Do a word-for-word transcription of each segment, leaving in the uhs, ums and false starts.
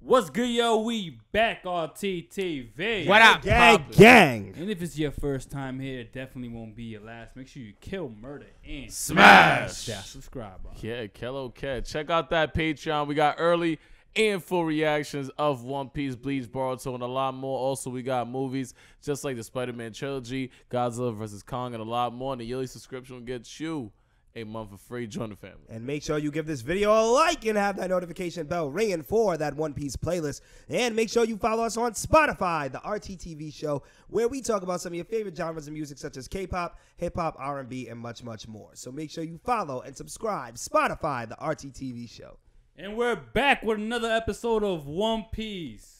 What's good, yo? We back on R T T V. What up, gang? Gang. And if it's your first time here, it definitely won't be your last. Make sure you kill, murder, and smash that subscribe button. Yeah, Kello Cat. Check out that Patreon. We got early and full reactions of One Piece, Bleach, Boruto, and a lot more. Also, we got movies just like the Spider-Man trilogy, Godzilla versus Kong, and a lot more. And the yearly subscription gets you a month for free. Join the family. And make sure you give this video a like and have that notification bell ringing for that One Piece playlist. And make sure you follow us on Spotify, the R T T V show, where we talk about some of your favorite genres of music, such as K-pop, hip-hop, R and B, and much, much more. So make sure you follow and subscribe. Spotify, the R T T V show. And we're back with another episode of One Piece.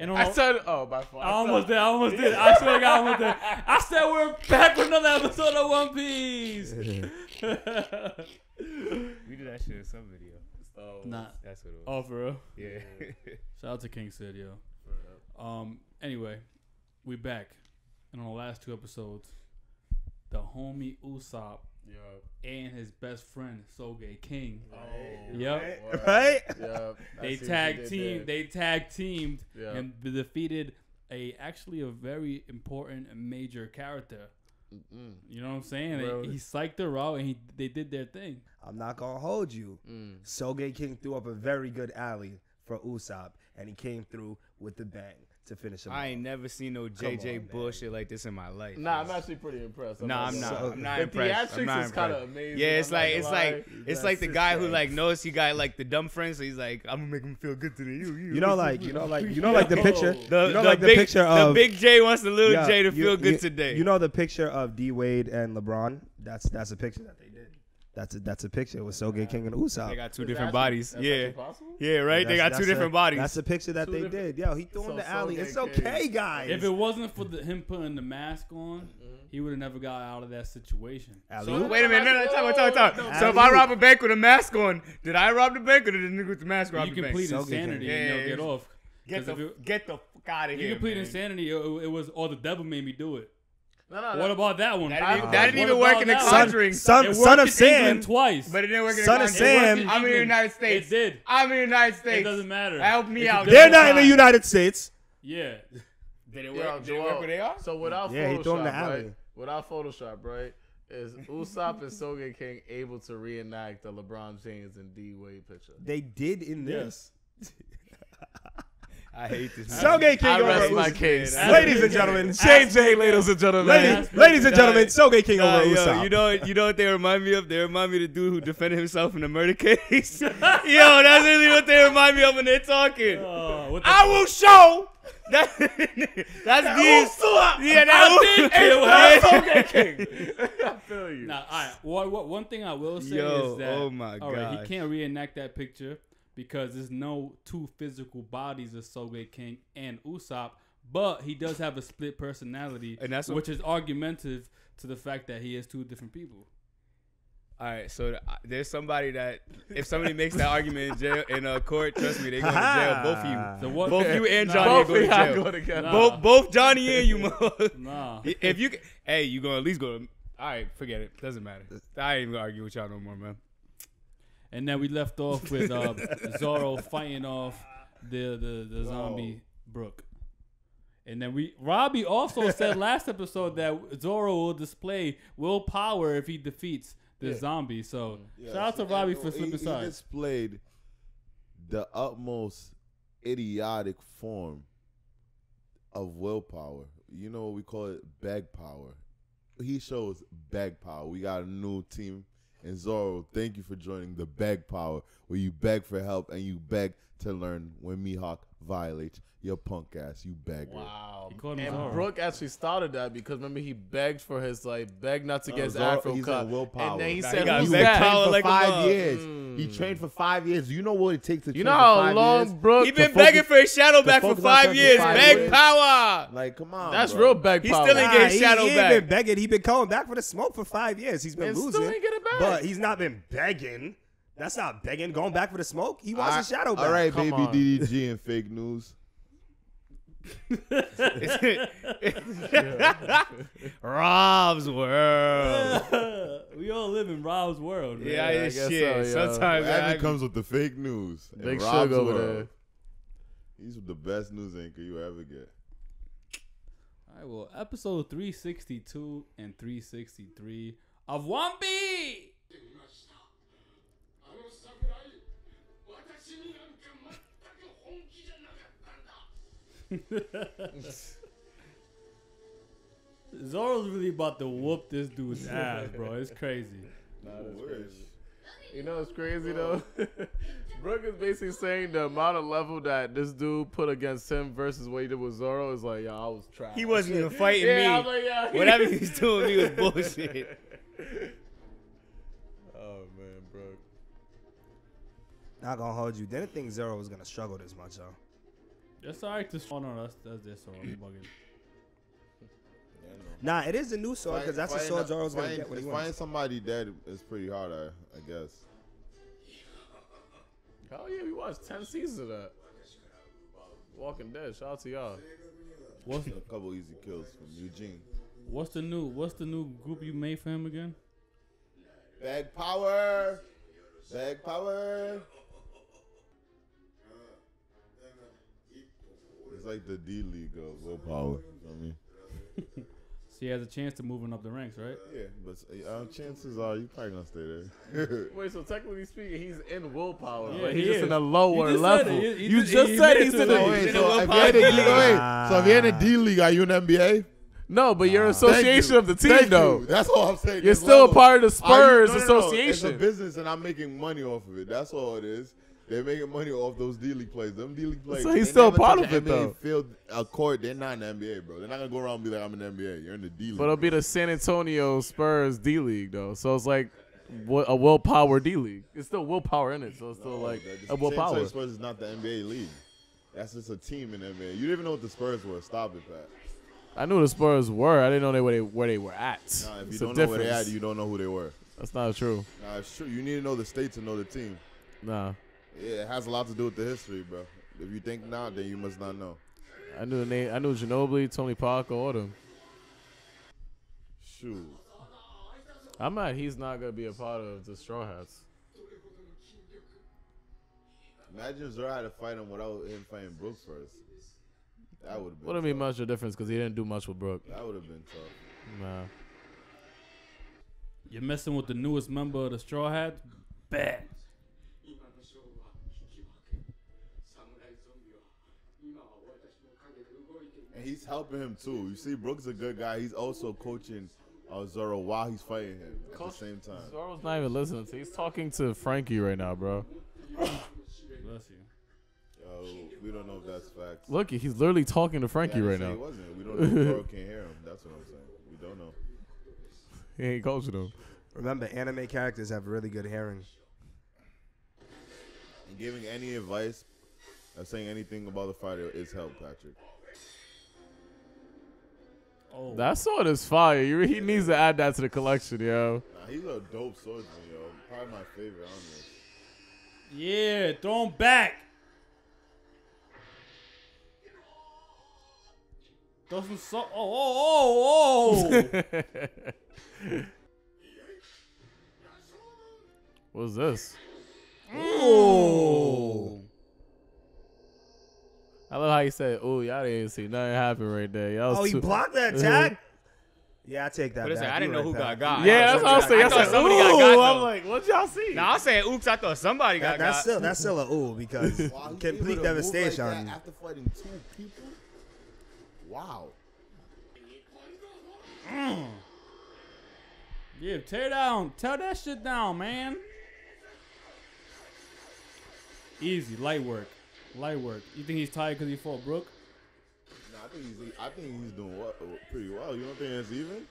And I said, oh, by far. I, I almost did. I almost did. I swear to God, I almost did. I said we're back with another episode of One Piece. We did that shit in some video. Oh, nah. That's what it was. Oh, for real? Yeah. Shout out to King Studio. Um, anyway, we back. And on the last two episodes, the homie Usopp yep. and his best friend Sogeking. Oh, yep. Right? right? Yep. They tag teamed. They tag teamed yep. and defeated a actually a very important major character. Mm-mm. You know what I'm saying? Really? They, he psyched her out, and he they did their thing. I'm not gonna hold you. Mm. Sogeking threw up a very good alley for Usopp, and he came through with the bang to finish him. I up. ain't never seen no J J bullshit like this in my life. Nah, man. I'm actually pretty impressed. I'm nah, I'm not. So I'm not impressed. The theatrics is kind of amazing. Yeah, it's I'm like it's lying. like it's like the guy who like knows he got like the dumb friends, so he's like, I'm gonna make him feel good today. You, you, you know, like you know, like you know, like the picture. The, you know, the like the big, picture of the big J wants the little yeah, J to you, feel good you, today. You know the picture of D Wade and LeBron. That's that's a picture that they did. That's a, that's a picture with Sogeking and Usopp. They got two different bodies. Yeah. Yeah, right? They got two different bodies. That's a picture that they did. Yo, he threw in the alley. It's okay, guys. If it wasn't for the, him putting the mask on, he would have never got out of that situation. So, wait a minute. No, no, talk, talk, talk. So if I rob a bank with a mask on, did I rob the bank or did the nigga with the mask rob the bank? You complete insanity and you'll get off. Get the fuck out of here. You complete insanity. It was, or the devil made me do it. No, no, what no. about that one? That didn't, uh, that didn't even work in the Conjuring. Son, son, son of Sam twice, but it didn't work in the Conjuring. Son of Sam. I'm in the United States. It did. I'm in the United States. It doesn't matter. Help me it's out. They're not in the United States. Yeah. Did it work? Yeah, did it work where they are? So without yeah, Photoshop, right? Without Photoshop, right? Is Usopp and Sogeking able to reenact the LeBron James and D Wade picture? They did in this. Yes. I hate this. Sogeking I over rest Usopp. My case. Ladies and gentlemen, Shane J, ladies and gentlemen. Ladies, ladies and gentlemen, Sogeking uh, over yo, Usopp. You know, you know what they remind me of? They remind me of the dude who defended himself in the murder case. Yo, that's really what they remind me of when they're talking. Uh, I will show. That, that's Usopp. Yeah, that Usopp. Sogeking. I feel you. Now, I, what, what, one thing I will say yo, is that oh my all right, he can't reenact that picture, because there's no two physical bodies of Sogeking and Usopp, but he does have a split personality, and that's which is argumentative to the fact that he is two different people. All right, so th there's somebody that if somebody makes that argument in jail in uh, court, trust me, they go to jail. Both of you, so what, both you and Johnny nah, go to jail. Go to nah. Both both Johnny and you. Nah. If you, hey, you gonna at least go. To, all right, forget it. Doesn't matter. I ain't even gonna argue with y'all no more, man. And then we left off with uh, Zoro fighting off the the, the zombie Brook. And then we Robbie also said last episode that Zoro will display willpower if he defeats the yeah. zombie. So yeah, shout out to Robbie for slipping side. He displayed the utmost idiotic form of willpower. You know what we call it? Bag power. He shows bag power. We got a new team. And Zoro, thank you for joining the beg power, where you beg for help and you beg to learn when Mihawk violates your punk ass. You beg. Wow. And Brook actually started that because remember he begged for his like beg not to get his Afro cut. And then he said he trained for five years. He trained for five years. You know what it takes to train for five years. You know how long Brook he been begging for his shadow back for five years. Beg power. Like come on. That's real beg power. He still ain't getting shadow back. He been begging. He been coming back for the smoke for five years. He's been losing. Still ain't getting back. But he's not been begging. That's not begging. Going back for the smoke. He wants I, a shadow back. All right, Come baby on. D D G and fake news. Rob's world. We all live live in Rob's world, man. Yeah, it's shit. So, sometimes Abby comes with the fake news. Big Rob's over there. He's the best news anchor you ever get. All right, well, episode three sixty-two and three sixty-three of One Piece. Zoro's really about to whoop this dude's ass, bro. It's crazy. Nah, that's crazy. You know what's crazy though? Brook is basically saying the amount of level that this dude put against him versus what he did with Zoro is like, yo, I was trapped. He wasn't even fighting yeah, me. I was like, yeah. Whatever he's doing me was bullshit. Oh man, Brook. Not gonna hold you. Didn't think Zoro was gonna struggle this much, though. That's alright to oh no, that's that's their sword. I'm bugging. Yeah, no. Nah, it is a new sword because that's the sword Zoro's gonna get when he wants. Finding somebody dead is pretty hard, I, I guess. Oh yeah, we watched ten seasons of that. Walking Dead. Shout out to y'all. What's a couple easy kills from Eugene? What's the new What's the new group you made for him again? Bag power. Bag power. It's like the D league of willpower. You know what I mean? So he has a chance to moving up the ranks, right? Yeah, but uh, chances are you probably gonna stay there. Wait, so technically speaking, he's in willpower, yeah, but he's he just is. in a lower level. You just, level. He, he you just, just he said he's in the league. So if you're in the D league, are you in the N B A? No, but you're an association you. of the team, Thank though. You. That's all I'm saying. You're There's still level. a part of the Spurs you, no, no, association. No, no. It's a business, and I'm making money off of it. That's all it is. They're making money off those D league plays. Them D league plays. So he's still part of it, though. Field, a court, they're not in the N B A, bro. They're not gonna go around and be like, "I'm in the N B A." You're in the D league. But it'll be the San Antonio Spurs D league, though. So it's like a willpower D league. It's still willpower in it, so it's still no, like a willpower. San Antonio Spurs is not the N B A league. That's just a team in the N B A. You didn't even know what the Spurs were. Stop it, Pat. I knew the Spurs were. I didn't know they where they where they were at. Nah, if you don't know where they at, you don't know who they were. That's not true. Nah, it's true. You need to know the state to know the team. Nah. Yeah, it has a lot to do with the history, bro. If you think not, then you must not know. I knew the name. I knew Ginobili, Tony Parker, all them. Shoot. I'm not. He's not gonna be a part of the Straw Hats. Imagine Zoro had to fight him without him fighting Brook first. That would have been. Wouldn't be much of a difference because he didn't do much with Brook. That would have been tough. Nah. You're messing with the newest member of the Straw Hats. Bad. And he's helping him too. You see, Brook's a good guy. He's also coaching uh, Zoro while he's fighting him at Coach, the same time. Zoro's not even listening to. He's talking to Franky right now, bro. Bless you. Yo, we don't know if that's facts. Look, he's literally talking to Franky yeah, right now. He wasn't. We don't know if Zoro can't hear him. That's what I'm saying. We don't know. He ain't coaching him. Remember, anime characters have really good hearing. And giving any advice or saying anything about the fighter is help, Patrick. Oh. That sword is fire. He needs to add that to the collection, yo. Nah, he's a dope swordsman, yo. Probably my favorite on this. Yeah, throw him back. Throw some so Oh, oh, oh, oh. What's this? Oh. I love how you said, "Oh, y'all didn't see nothing happen right there." Y'all oh, he blocked that attack. Yeah, I take that. But it's like, I didn't know who got got. Yeah, that's what I'm saying. I thought somebody got got. I'm like, what y'all see? Nah, I'm saying, oops, I thought somebody got got. That's still that's still a ooh because complete devastation. Like that after fighting two people, wow. Mm. Yeah, tear down, tear that shit down, man. Easy, light work. Light work. You think he's tired because he fought Brook? Nah, I think he's. I think he's doing well, pretty well. You don't think it's even?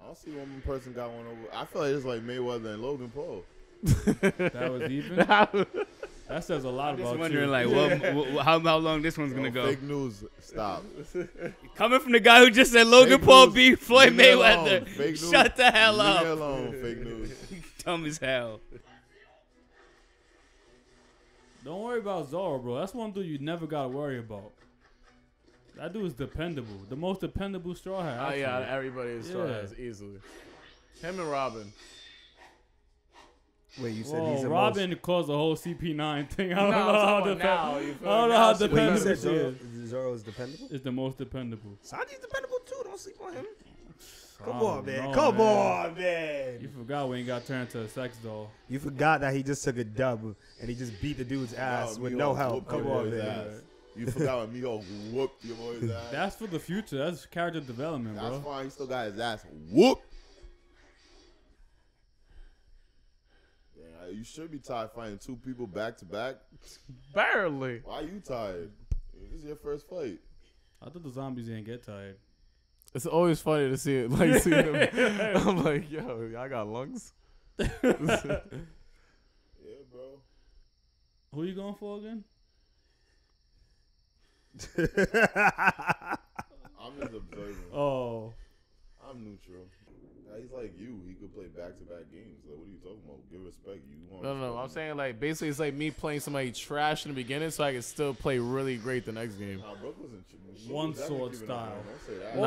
I don't see one person got one over. I feel like it's like Mayweather and Logan Paul. That was even. That says a lot I'm about. Just wondering, you. like, yeah. what, what, how, how long this one's Yo, gonna go? Fake news. Stop. Coming from the guy who just said Logan fake Paul news, beat Floyd Mayweather. Fake news, Shut the hell leave up. Me alone. Fake news. Dumb as hell. Don't worry about Zoro, bro. That's one dude you never got to worry about. That dude is dependable. The most dependable Straw Hat. Oh, yeah. Everybody is Straw Hats, easily. Him and Robin. Wait, you said Whoa, he's the Robin most... caused the whole C P nine thing. I don't no, know how dependable. I don't know how dependable he is. Zoro is dependable? It's the most dependable. Sanji's dependable too. Don't sleep on him. Come oh, on, man. No, Come man. on, man. You forgot we ain't got turned to a sex doll. You forgot that he just took a dub and he just beat the dude's ass no, with no help. Come on, man. Ass. You forgot when Mihawk whooped your boy's ass. That's for the future. That's character development, That's bro. That's fine. He still got his ass whooped. You should be tired fighting two people back to back. Barely. Why are you tired? This is your first fight. I thought the zombies didn't get tired. It's always funny to see it. Like, see them. I'm like, yo, I got lungs. Yeah, bro. Who you going for again? I'm just observing. Oh. I'm neutral. He's like you. He could play back-to-back games. Like, what are you talking about? Give respect. You want no, no, no. I'm saying, like, basically, it's like me playing somebody trash in the beginning so I can still play really great the next game. Nah, Brook wasn't One was sword style. Don't say that. Nah.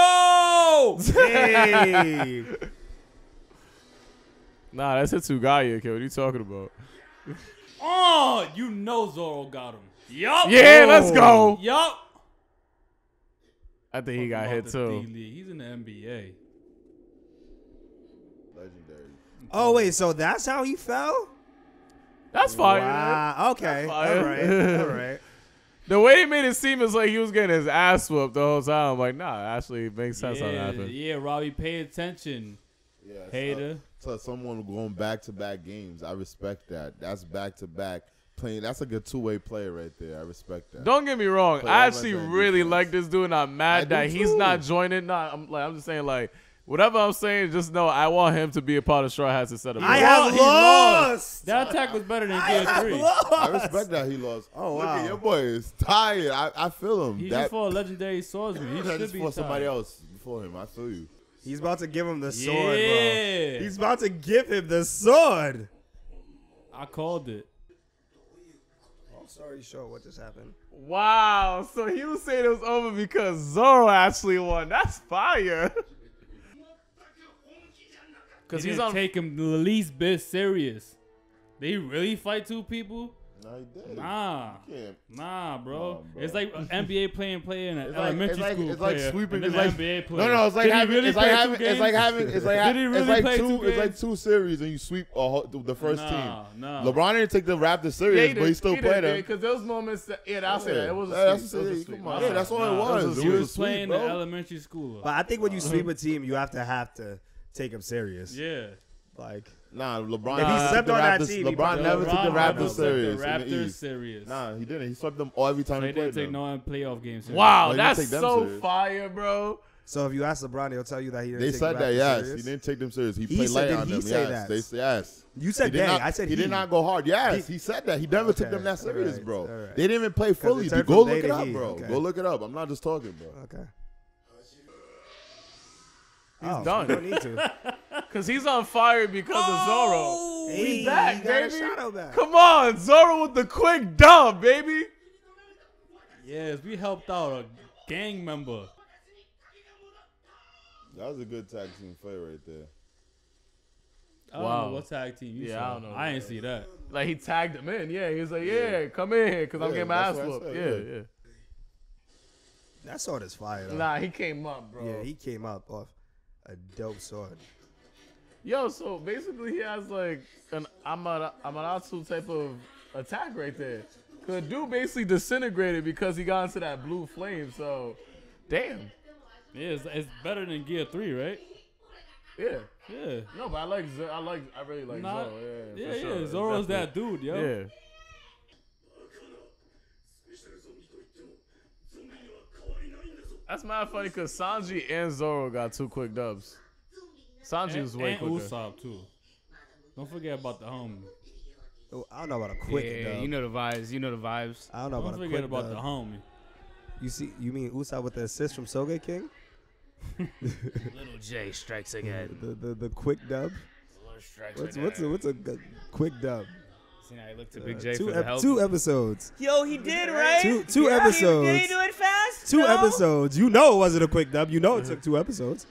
Oh, Tanjiro! Hey! Nah, that's Hitsugaya, kid. What are you talking about? Oh, you know Zoro got him. Yup. Yeah, oh. let's go. Yup. I think he got hit too. D league. He's in the N B A. Legendary. Oh wait, so that's how he fell? That's fire. Wow. Okay. That's fire. All right. All right. The way he made it seem is like he was getting his ass whooped the whole time. I'm like, nah, actually, it makes sense yeah, how that happened. Yeah, Robbie, pay attention. Yeah, Hater. So someone going back to back games, I respect that. That's back to back. Playing. That's like a two-way player right there. I respect that. Don't get me wrong. Play I actually really defense. like this dude, and I'm mad I that he's too. not joining. Nah, I'm like, I'm just saying, like, whatever I'm saying, just know I want him to be a part of Straw Hats instead of. I have he lost. lost. That attack was better than Gear three. Lost. I respect that he lost. Oh wow, look at your boy is tired. I, I feel him. He's that, just for a legendary swordsman. He should just be for somebody else before him. I feel you. He's about to give him the sword, yeah. bro. He's about to give him the sword. I called it. Sorry, sure. What just happened? Wow. So he was saying it was over because Zoro actually won. That's fire. Because he's on take him the least bit serious. They really fight two people? No, he didn't. Nah, nah, bro. Nah, bro. It's like an N B A playing player and an elementary like, school it's like, player. It's like sweeping. It's like N B A player. No, no. It's like having. It's like having. It's like having. It's like it's like two. It's like two series and you sweep uh, the first nah, team. Nah. LeBron didn't take the Raptors serious, but he still he played them. Because those moments. That, yeah, that's yeah. it. It was a sweep. Yeah, that's all it was. He was playing the elementary school. But I think when you sweep a team, you have to have to take them serious. Yeah. Like. Nah, LeBron. If he slept on that team, LeBron never took the Raptors serious. Raptors serious. Nah, he didn't. He swept them all every time he played. They didn't take no playoff games. Wow, that's so fire, bro. So if you ask LeBron, he'll tell you that he didn't. They said that yes, he didn't take them serious. He played light on them. Yes, they say yes. You said that. I said he did not go hard. Yes, he said that. He never took them that serious, bro. They didn't even play fully. Go look it up, bro. Go look it up. I'm not just talking, bro. Okay. He's oh, done. Don't need to. Cause he's on fire because oh, of Zoro. Hey, he's back, he baby. Shadow back. Come on, Zoro with the quick dub, baby. Yes, we helped out a gang member. That was a good tag team play right there. I don't wow. know what tag team you yeah, saw. I don't know. I ain't see that. Like he tagged him in. Yeah, he was like, yeah, yeah. come in here, cause yeah, I'm getting my ass whooped. Yeah, yeah. yeah. That sword is fire. Though. Nah, he came up, bro. Yeah, he came up off. A dope sword. Yo, so basically he has like an Amara, Amaratsu type of attack right there. The dude basically disintegrated because he got into that blue flame, so damn. Yeah, it's, it's better than Gear three, right? Yeah. Yeah. No, but I like, I like, I really like Not, Zoro. Yeah, yeah, sure. yeah. Zoro's that dude, yo. Yeah. That's mad funny because Sanji and Zoro got two quick dubs. Sanji and, was way and quicker. And Usopp, too. Don't forget about the homie. Oh, I don't know about a quick yeah, dub. You know the vibes. You know the vibes. I don't know don't about a quick dub. Don't forget about the homie. You see, you mean Usopp with the assist from Sogeking? Little J strikes again. The, the, the quick dub? What's, what's, a, what's a quick dub? You know, I looked to Big J uh, two, for the help. Two episodes. Yo, he did, right? Two, two yeah. episodes. Did he do it fast? Two no? episodes. You know it wasn't a quick dub. You know it took two episodes.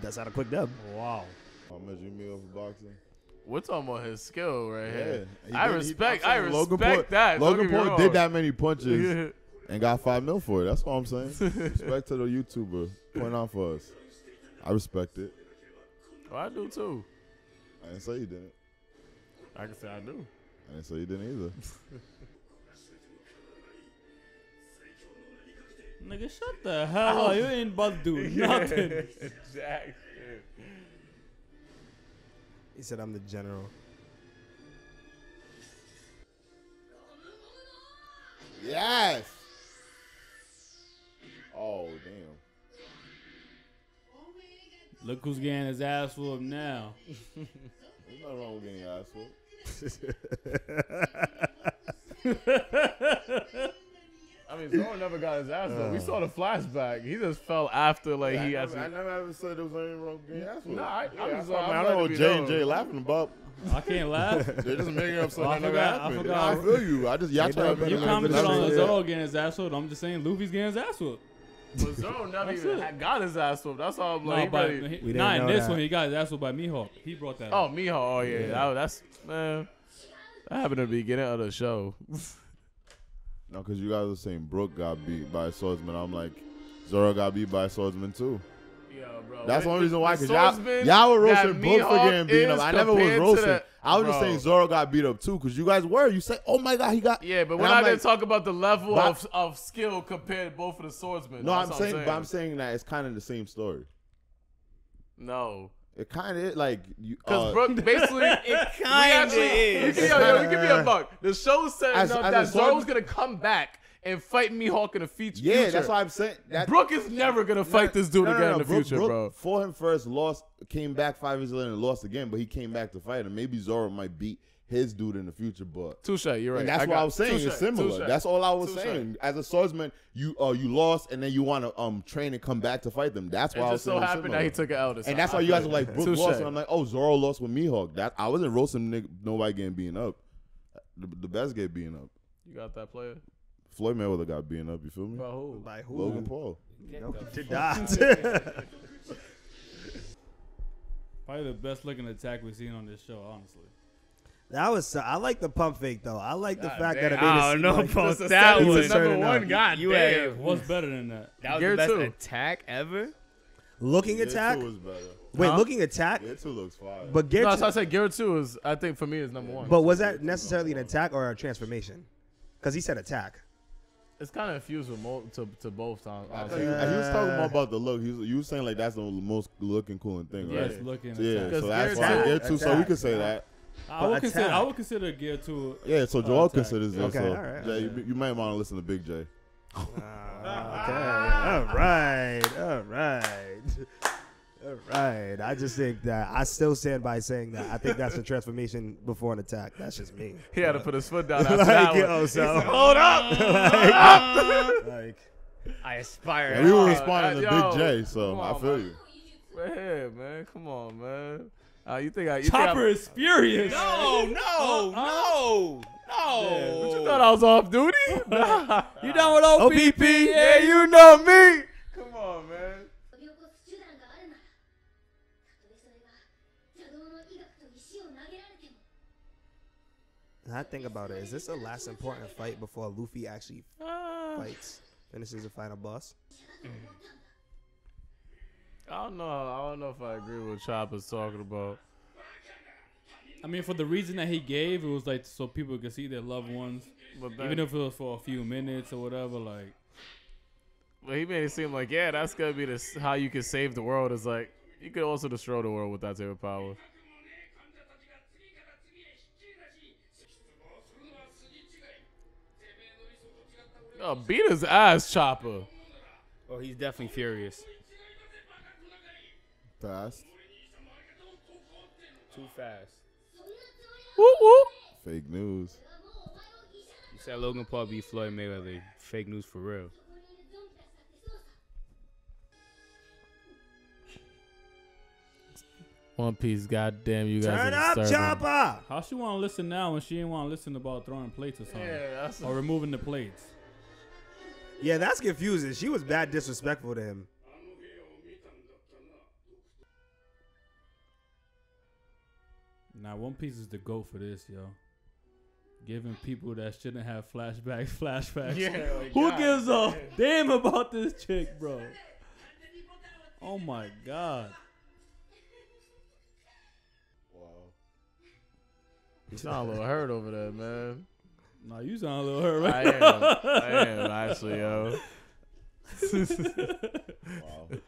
That's not a quick dub. Wow. I'll measure me off of boxing. We're talking about his skill right yeah. here. He I did, respect. He, I respect Logan that. Logan Paul did that many punches and got five mil for it. That's what I'm saying. Respect to the YouTuber. Point out for us. I respect it. Oh, I do too. I didn't say you didn't. I can say I do. I didn't say you didn't either. Nigga, shut the hell up. You ain't about to do yeah, nothing. Exactly. He said, I'm the general. Yes. Oh, damn. Look who's getting his ass whooped now. There's nothing wrong with getting your ass whooped. I mean, Zoro never got his ass whooped. Uh, we saw the flashback. He just fell after, like, yeah, he I never, actually. I never ever said there was anything wrong with getting ass whooped. Nah, I, yeah, I, I, saw, I, I don't know what J and J laughing about. I can't laugh. They're just making up something that never happened. I, I feel you. I just, y'all yeah, trying to make You commented on yeah. Zoro getting his ass whooped. I'm just saying Luffy's getting his ass whooped. But Zoro never even it. got his ass whooped. That's all I'm like. No, he, he, not in this that. one. He got his ass whooped by Mihawk. He brought that up. Oh, Mihawk. Oh, yeah. yeah. That's, man. That happened at the beginning of the show. No, because you guys were saying Brook got beat by a swordsman. I'm like, Zoro got beat by a swordsman, too. Yo, bro. That's the only reason why. Because y'all, y'all were roasting Brook for getting beat up. I never was roasting. The, I was bro. just saying Zoro got beat up, too, because you guys were. You said, oh, my God, he got. Yeah, but we're not going to talk about the level but, of, of skill compared to both of the swordsmen. No, I'm saying, I'm saying, but I'm saying that it's kind of the same story. No. It kind of like you because uh, Brook basically it kind of is. You can, yo, yo, give me a buck. The show said as, up as that Zoro's gonna come back and fight Mihawk in the future. Yeah, that's what I'm saying. That, Brook is never gonna fight no, this dude no, no, again no, no, in the Brook, future, Brook bro. Fought him first, lost, came back five years later and lost again, but he came back to fight him. Maybe Zoro might beat his dude in the future, but touche, you're right. And that's I what I was saying. Touche, it's similar. Touche, that's all I was touche. saying. As a swordsman, you uh, you lost, and then you want to um train and come back to fight them. That's why I was so saying. Just so happened that he took it out. And that's why you guys were like, Brook touche. lost, and I'm like, oh, Zoro lost with Mihawk. That I wasn't roasting nigga, nobody getting beaten up. The, the best get beaten up. You got that player. Floyd Mayweather got beaten up. You feel me? By who? By who? Logan Paul. To die. Probably the best looking attack we've seen on this show, honestly. That was. I like the pump fake though. I like the God fact dang. that it made it. I don't know like, about that was number one. God you damn. What's better than that? That was Gear the best two. attack ever. Looking Gear attack. Two was better. Wait, huh? looking attack. Gear two looks fire. But Gear no, two. So I said Gear two is. I think for me is number one. But was that necessarily an attack or a transformation? Because he said attack. It's kind of infused with mo to to both times. Uh, he, he was talking more about the look. He was, you were saying like that's the most looking cool thing, yeah, right? Yes, looking. So, yeah, so that's why Gear two. So we could say that. I would, consider, I would consider Gear two. Yeah, so Joel attack. considers it. Okay, so all right, Jay, all right. You, you might want to listen to Big J. Uh, okay, all right, all right, all right. I just think that I still stand by saying that I think that's a transformation before an attack. That's just me. He had to put his foot down. Like, that yo, so. Said, hold up, like, up. like I aspire. Yeah, we were responding uh, to yo, Big J, so on, I feel man. you. Yeah, man, come on, man. Uh, you think I, you Chopper think is furious. No, no, uh, no, no. Yeah, but you thought I was off duty? Nah. You done with O P P? Yeah, you know me. Come on, man. I think about it. Is this the last important fight before Luffy actually uh, fights? Finishes the final boss? Mm. I don't know. I don't know if I agree with what Chopper's talking about. I mean, for the reason that he gave, it was like so people could see their loved ones, but then, even if it was for a few minutes or whatever. Like, but he made it seem like, yeah, that's gonna be this, how you can save the world. Is like you could also destroy the world with that type of power. Oh, beat his ass, Chopper! Oh, he's definitely furious. Fast. Too fast. Woo woo. Fake news. You said Logan Paul beat Floyd Mayweather. Fake news for real. One Piece, goddamn you guys. Turn up, Chopper! How she wanna listen now when she didn't wanna listen about throwing plates or something? Yeah, that's or removing the plates. Yeah, that's confusing. She was bad disrespectful to him. Nah, One Piece is the GOAT for this, yo. Giving people that shouldn't have flashbacks, flashbacks. Yeah, like, who God. gives a damn about this chick, bro? Oh my God. Wow. You sound a little hurt over there, man. Nah, you sound a little hurt right I now. am. I am, actually, yo. Wow.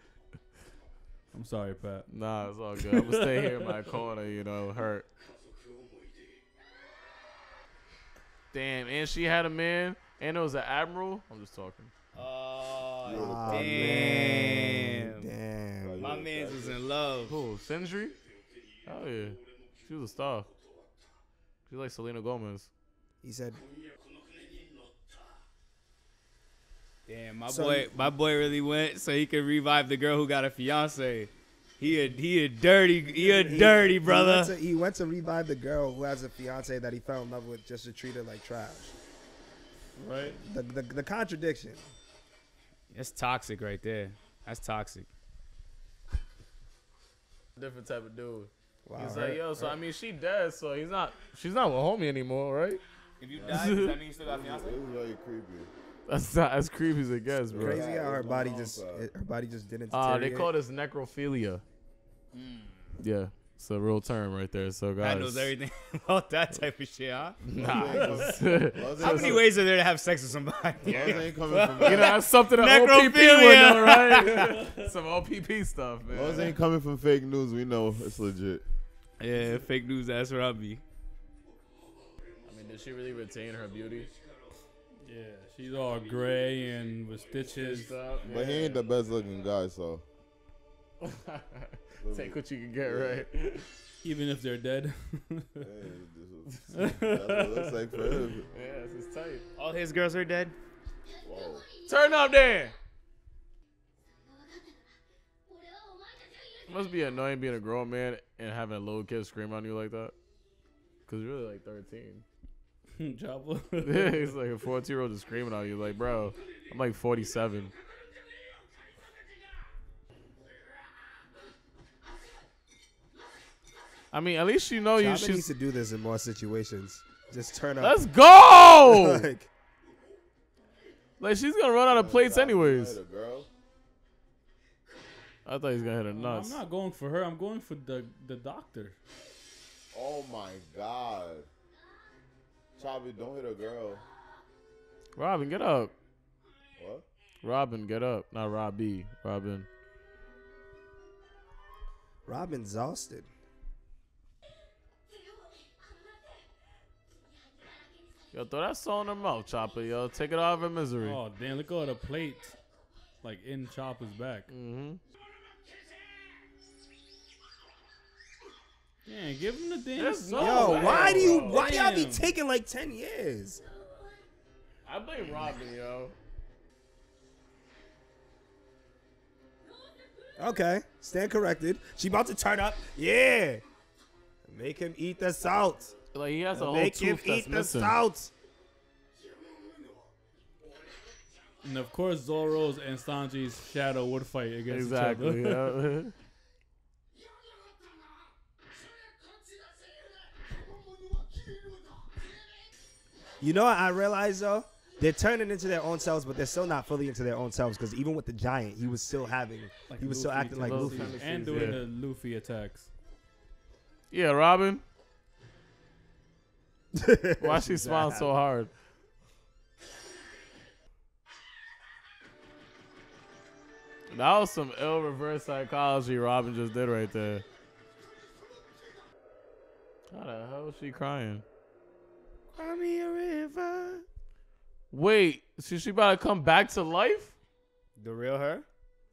I'm sorry, Pat. Nah, it's all good. I'm gonna stay here in my corner, you know, hurt. Damn, and she had a man, and it was an admiral. I'm just talking. Oh, oh damn. Man. Damn. My man was in love. Who, Sindri? Oh, yeah. She was a star. She's like Selena Gomez. He said... Damn, my so, boy, my boy really went so he could revive the girl who got a fiance. He a he a dirty, he a he, dirty brother. He went, to, he went to revive the girl who has a fiance that he fell in love with just to treat her like trash. Right. The the, the contradiction. That's toxic right there. That's toxic. Different type of dude. Wow, he's right, like, yo. So right. I mean, she dead. So he's not. She's not with homie anymore, right? If you die, does that mean you still got a fiance? It was really creepy. That's not as creepy as it gets, bro. Crazy how her body just it, her body just didn't. Ah, uh, they call this necrophilia. Mm. Yeah, it's a real term right there. So guys, I knows everything about that type of shit, huh? Nah. How many ways are there to have sex with somebody? Yeah. You know, that's something that O P P would know, right? Some O P P stuff, man. Those ain't coming from fake news. We know it's legit. Yeah, fake news. That's where I be. I mean, did she really retain her beauty? Yeah, she's all gray and with stitches. But yeah. He ain't the best looking guy, so. Take what you can get, right? Even if they're dead. Hey, that's what it looks like for him. Yeah, this is tight. All his girls are dead. Whoa. Turn up there. It must be annoying being a grown man and having a little kid scream on you like that. Because you're really like thirteen. Chopper. Yeah, he's like a fourteen year old just screaming at you like, bro, I'm like forty-seven. I mean, at least you know Chopper you should needs to do this in more situations. Just turn up. Let's go. like, like she's gonna run out of plates anyways. I thought he's gonna hit her nuts. I'm not going for her. I'm going for the the doctor. Oh my God. Robin, don't hit a girl. Robin, get up. What? Robin, get up. Not Robbie. Robin. Robin's exhausted. Yo, throw that song in her mouth, Chopper, yo. Take it out of her misery. Oh, damn. Look at all the plates. Like, in Chopper's back. Mm-hmm. Yeah, give him the damn song. Yo, bad, why do you bro. why damn. y'all be taking like ten years? I blame Robin, yo. Okay, stand corrected. She about to turn up. Yeah, make him eat the salt. Like he has a whole tooth that's missing. Make him eat the salt. And of course, Zoro's and Sanji's shadow would fight against exactly, each other. Exactly. Yeah. You know what I realized, though? They're turning into their own selves, but they're still not fully into their own selves because even with the giant, he was still having, like he was Luffy, still acting like Luffy. Luffy. And doing yeah. the Luffy attacks. Yeah, Robin. Why she smiling so hard? That was some ill reverse psychology Robin just did right there. How the hell is she crying? Cry me a river. Wait, so she about to come back to life? The real her?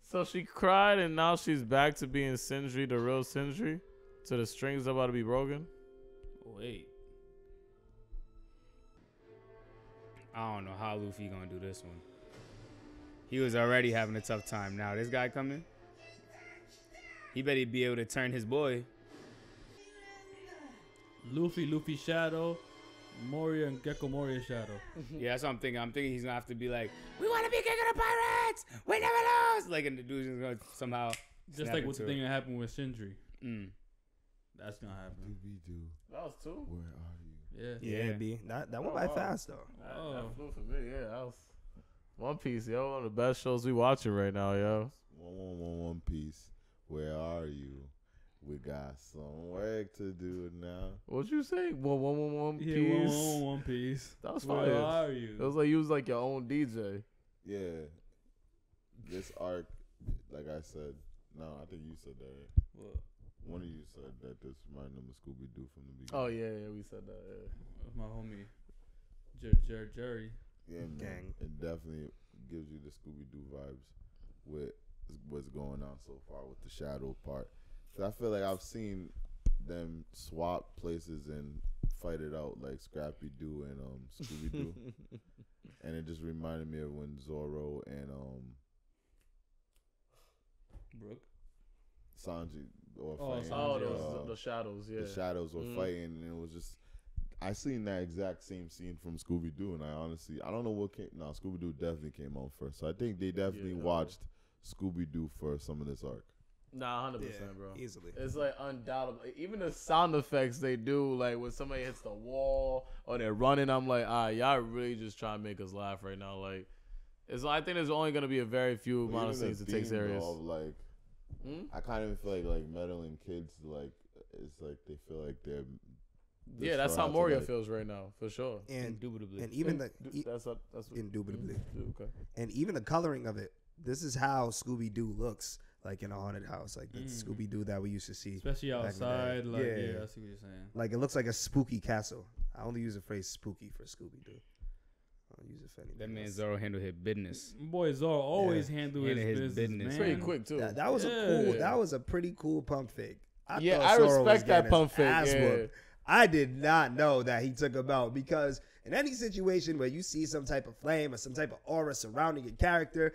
So she cried and now she's back to being Sindri, the real Sindri? So the strings are about to be broken? Wait. I don't know how Luffy gonna do this one. He was already having a tough time. Now this guy coming? He better be able to turn his boy. Luffy, Luffy Shadow. Moria and Gekko Moria Shadow. Yeah, that's what I'm thinking. I'm thinking he's gonna have to be like, we want to be king of the pirates. We never lose. Like, and the dude's gonna somehow just like what's the thing it. that happened with Sindri. Mm. That's gonna happen. Scooby Doo. That was two. Where are you? Yeah. Yeah, yeah. B. That that went oh, by wow. fast though. That, oh. that flew for me. Yeah, that was One Piece, yo. One of the best shows we watching right now, yo. One one one One Piece. Where are you? We got some work to do now. What'd you say? One one one one piece. Yeah, one one one piece. That was fire. Where are you? It was like you was like your own D J. Yeah. This arc, like I said, no, I think you said that. What? One of you said that this reminded them of Scooby Doo from the beginning. Oh yeah, yeah, we said that. Yeah. My homie, Jer Jer Jerry. Yeah, man. Gang. It definitely gives you the Scooby Doo vibes with what's going on so far with the shadow part. I feel like I've seen them swap places and fight it out like Scrappy Doo and um, Scooby Doo, and it just reminded me of when Zoro and um, Brook, Sanji, were oh, fighting. Oh, those, uh, the shadows, yeah, the shadows were mm. fighting, and it was just I seen that exact same scene from Scooby Doo, and I honestly I don't know what came. No, Scooby Doo definitely came out first, so I think they definitely yeah, watched Scooby Doo for some of this arc. Nah, hundred yeah, percent, bro. Easily, it's like undoubtable. Even the sound effects they do, like when somebody hits the wall or they're running, I'm like, ah, y'all really just trying to make us laugh right now. Like, it's. I think there's only gonna be a very few well, amount of scenes that take serious. Of, like, hmm? I kind of feel like like meddling kids, like it's like they feel like they're. they're yeah, that's how Moria like, feels right now, for sure. And indubitably, and even the e that's what, that's what, indubitably, okay. And even the coloring of it. This is how Scooby Doo looks. Like in a haunted house, like the mm. Scooby Doo that we used to see, especially outside. Like, yeah. yeah, I see what you're saying. Like it looks like a spooky castle. I only use the phrase "spooky" for Scooby Doo. I don't use it for anything. That man else. Zoro handled his business. Boy, Zoro always yeah. handled his, his business. business. Man. Pretty quick too. That, that was yeah. a cool. That was a pretty cool pump fake. I yeah, I Zoro respect that pump fake. Yeah. I did not know that he took him out because in any situation where you see some type of flame or some type of aura surrounding your character.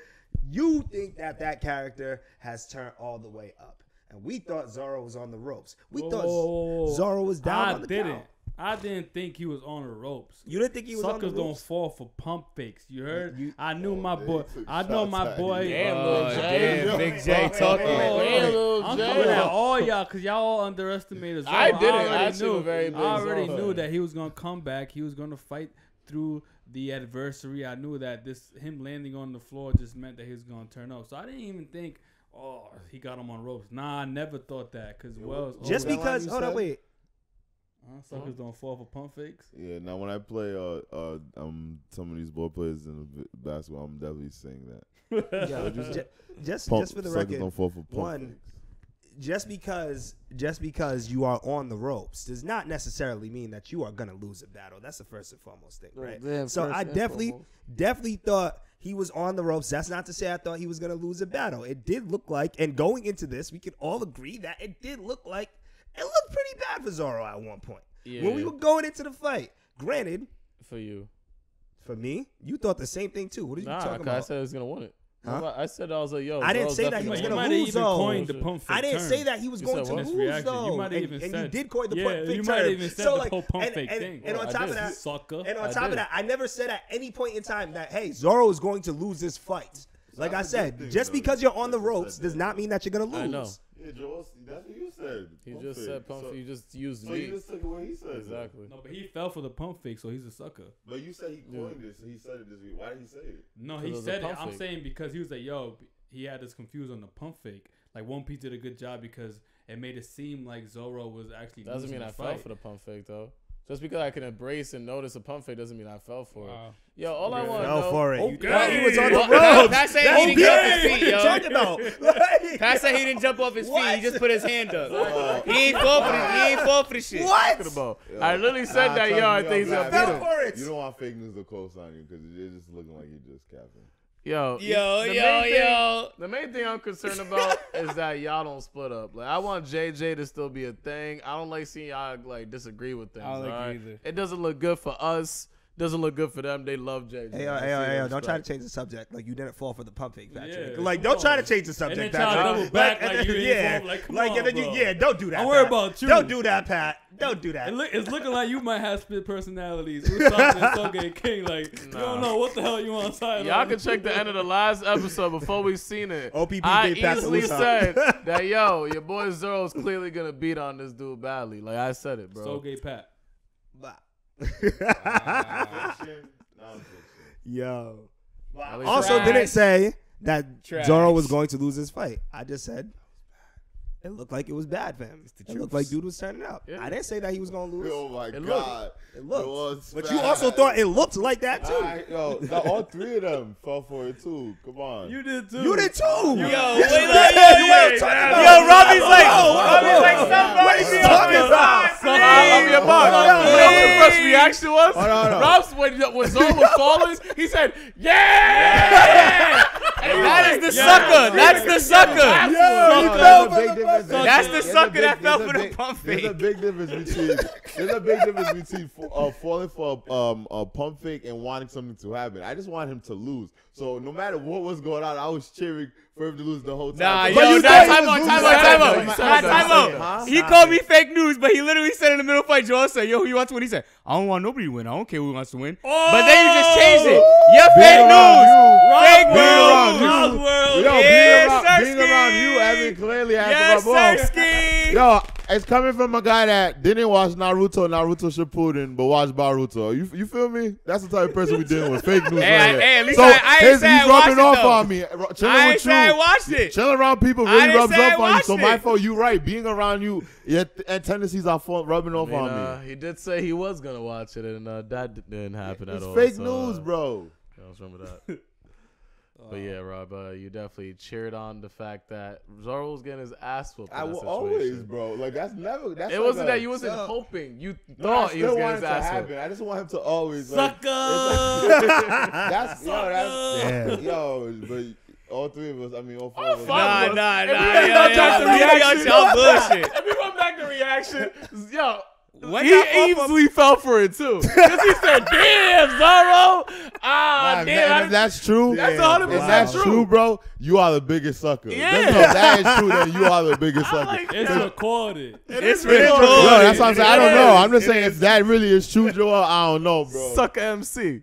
You think that that character has turned all the way up. And we thought Zoro was on the ropes. We whoa, thought whoa, whoa, whoa. Zoro was down I on the didn't. Count. I didn't think he was on the ropes. You didn't think he was Suckers on the ropes? Suckers don't fall for pump fakes. You heard? You, I knew oh, my boy. I know my boy. Damn, uh, damn, damn Big J talking. I'm coming at all y'all because y'all all underestimated Zoro. I didn't. I, I, knew, very big I already Zoro. Knew that he was going to come back. He was going to fight through the adversary. I knew that this him landing on the floor just meant that he was gonna turn up. So I didn't even think, oh, he got him on ropes. Nah, I never thought that because Wells just because. Hold on, wait. Uh, suckers huh? don't fall for pump fakes. Yeah. Now when I play uh uh um some of these ball players in the basketball, I'm definitely saying that. Yo, just just, pump, just for the record, don't fall for pump one. Fakes. Just because just because you are on the ropes does not necessarily mean that you are gonna lose a battle. That's the first and foremost thing, right? Damn, so I definitely foremost. definitely thought he was on the ropes. That's not to say I thought he was gonna lose a battle. It did look like, and going into this, we can all agree that it did look like it looked pretty bad for Zoro at one point. Yeah. When we were going into the fight. Granted. For you. For me, you thought the same thing too. What did nah, you talk about? I said I was gonna win it. Huh? I said I was like, yo. I didn't say that he was going to lose, though. I didn't say that he was going to lose, though. And you did coin the pump fake term. You might have even said the whole pump fake thing. And on top of that, and on top of that, I never said at any point in time that, hey, Zoro is going to lose this fight. Like I said, just because you're on the ropes does not mean that you're going to lose. I know. Yeah, Joel, that's what you said. He pump just fake. said pump so, fake. You just used so me. So you just took what he said. Exactly. No, but he fell for the pump fake, so he's a sucker. But you said he coined yeah. this. So he said it this week. Why did he say it? No, he said it. it. I'm saying because he was like, yo, he had us confused on the pump fake. Like, One Piece did a good job because it made it seem like Zoro was actually doesn't mean I fight. fell for the pump fake, though. Just because I can embrace and notice a pump fake doesn't mean I fell for wow. it. Yo, all really I want to know. Fell for it. Okay. You thought he was on the road. Well, Pat said okay. he didn't jump off his feet, yo. What you talking about? Like, Pat said he didn't jump off his what? feet. He just put his hand up. Uh, he ain't fall for this. He ain't fall for this shit. What? Yo, I literally said nah, that, yo. I think he's gonna fell for it. You don't want fake news to co-sign you because it's just looking like you just capping. Yo, yo, yo, thing, yo. The main thing I'm concerned about is that y'all don't split up. Like, I want J J to still be a thing. I don't like seeing y'all like disagree with things. I don't like right? either. It doesn't look good for us. Doesn't look good for them. They love J J. Hey, yo, hey, yo, hey, yo, don't try to change the subject. Like you didn't fall for the pump fake, Patrick. Yeah, like don't on. try to change the subject, and then Patrick. Double back like, like, like you yeah, involved. like, like on, and then you, yeah, don't do that. Don't worry about you. Don't do that, Pat. Don't do that. It look, it's looking like you might have split personalities. Usopp and Sogeking, like, nah. You don't know what the hell you on side. Y'all can check the end of the last episode before we've seen it. O P P I easily said that, yo, your boy Zoro's clearly going to beat on this dude badly. Like, I said it, bro. Soge Pat. Blah. Yo. Wow. Also trash. Didn't say that trash. Zoro was going to lose this fight. I just said it looked like it was bad for him. It looked like dude was turning up. Yeah. I didn't say that he was going to lose. Oh, my it God. Looked. It looked. It was but bad. You also thought it looked like that, too. I, yo, the, all three of them fell for it, too. Come on. You did, too. You did, too. Yo, wait, wait, wait. Yo, Robbie's like, Robbie's like, somebody be on his side. Please. Your box. You know what the first reaction was? Oh, no, no. Rob's, when, when Zoro was falling, he said, yeah! yeah. And that is the yo, sucker. Yo, that's the sucker. Yo, that's, yo, that's the sucker that fell for the pump fake. There's a big difference between there's a big difference between uh, falling for a, um, a pump fake and wanting something to happen. I just want him to lose. So no matter what was going on, I was cheering for him to lose the whole time. Nah, but yo, nah, time out, time out, time out, time out. He called me fake news, but he literally said in the middle of the fight, Joel said, yo, who you want to win? He said, I don't want nobody to win. I don't care who wants to win. Oh! But then you just changed it. You're fake news. Fake news. World. Yo, being around, being around you, Evan, clearly has to rub off. Yo, it's coming from a guy that didn't watch Naruto, Naruto Shippuden, but watched Baruto. You, you feel me? That's the type of person we dealing with. Fake news right here. Hey, at least I, I ain't say I watched it, though. He's rubbing off on me. I ain't say I watched it. Chilling around people really rubs up on you. So my fault, you right. Being around you, your tendencies are rubbing off on me. He did say he was going to watch it, and uh, that didn't happen at all. It's fake news, bro. I don't remember that. But yeah, Rob, uh, you definitely cheered on the fact that Zoro was getting his ass whooped. I will always, bro. Like that's never. That's it like wasn't a, that you wasn't uh, hoping. You thought no, he was getting his ass whooped. I just want him to always. Sucker. Like, that's Sucker. Yo, that's, yeah. yo, but. All three of us, I mean, all four oh, of us. Nah, nah, nah. If we run back the reaction, yo, when he easily fell for it, too. Because he said, damn, Zoro. Ah, nah, damn. If, if that's true, that's yeah. one hundred percent wow. that's true, bro, you are the biggest sucker. Yeah. That's, no, that is true, then you are the biggest sucker. Like, it's no. recorded. It it's recorded. recorded. Yo, that's what I'm saying. I don't know. I'm just it saying, is. If that really is true, Joel, I don't know, bro. Sucker M C.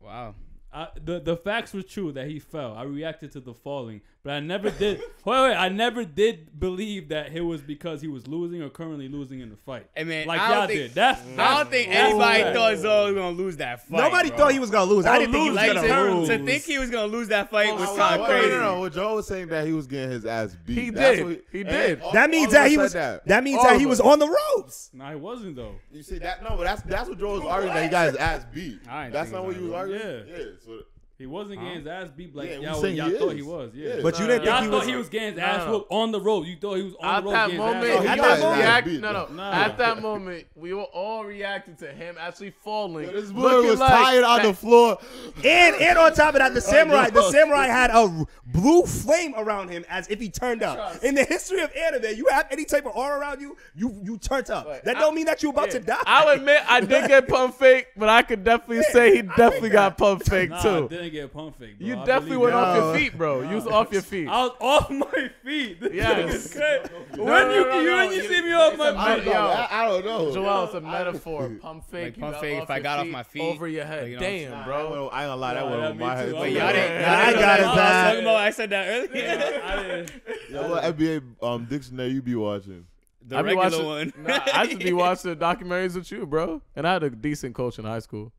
Wow. I, the the facts were true that he fell. I reacted to the falling, but I never did. wait, wait, I never did believe that it was because he was losing or currently losing in the fight. Hey man, like y'all did. That's, that's I don't think anybody that. thought Zoro was gonna lose that fight. Nobody bro. thought he was gonna lose. I, I didn't lose, think he was like, gonna to, lose. To think he was gonna lose that fight oh, was kind of crazy. No, no, no. Joe was saying that he was getting his ass beat. He that's did. What, he did. All, that means that he was. That, that means all that he was on the ropes. No, nah, he wasn't though. You see that? No, but that's that's what Joe was arguing that he got his ass beat. That's not what he was arguing. Yeah. So, he wasn't getting huh? his ass beat like yeah, y'all, y'all he thought he was. Yeah, yeah. But you didn't nah, think he was. Thought he was getting his ass whooped on the road. You thought he was on the road. At that moment, at that moment, beat, no, no. Nah. At that moment, we were all reacting to him actually falling. Yo, this boy was like tired on the floor. And and on top of that, the samurai, the samurai had a blue flame around him as if he turned up. In the history of anime, you have any type of aura around you, you you turned up. Like, that I, don't mean that you're about yeah. to die. I'll admit I did get pump fake, but I could definitely yeah, say he definitely got pump fake too. Get pump fake, bro. You I definitely went that. off your feet, bro. No. You was off your feet. I was off my feet. This yes. no, when you, no, no, you, no, when no. you see me off my feet, yo, I, I don't know. Joel, it's a metaphor. Pump fake. Like, pump fake. If I got off my feet, over your head. Like, you know, damn, bro. I ain't gonna lie, that went over my head. Y'all didn't. I got it. Talking about, I said that earlier. Yo, what N B A um dictionary you be watching? The regular one. I used to be watching documentaries with you, bro. And I had a decent coach in high school.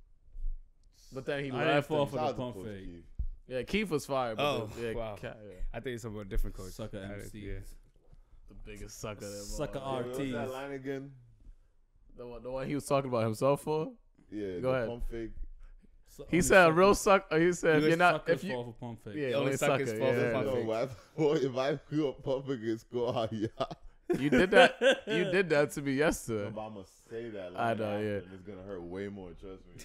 But then he I left. I fall for the pump fake. Keith. Yeah, Keith was fired. But oh, the, yeah, wow. Cat, yeah. I think it's about a different coach. Sucker M C. Yeah. The biggest sucker. Sucker R T. What was that line again? The one, the one he was talking about himself for? Yeah, go ahead. Pump fake. He said a real sucker. He said, you're not. If you, fall for pump fake. Yeah, only suckers fall for pump fake. Yeah. Boy, if I grew up pump fake, it's go hard, yeah. You did that. You did that to me yesterday. But I'm going to say that. I know, yeah. It's going to hurt way more, trust me.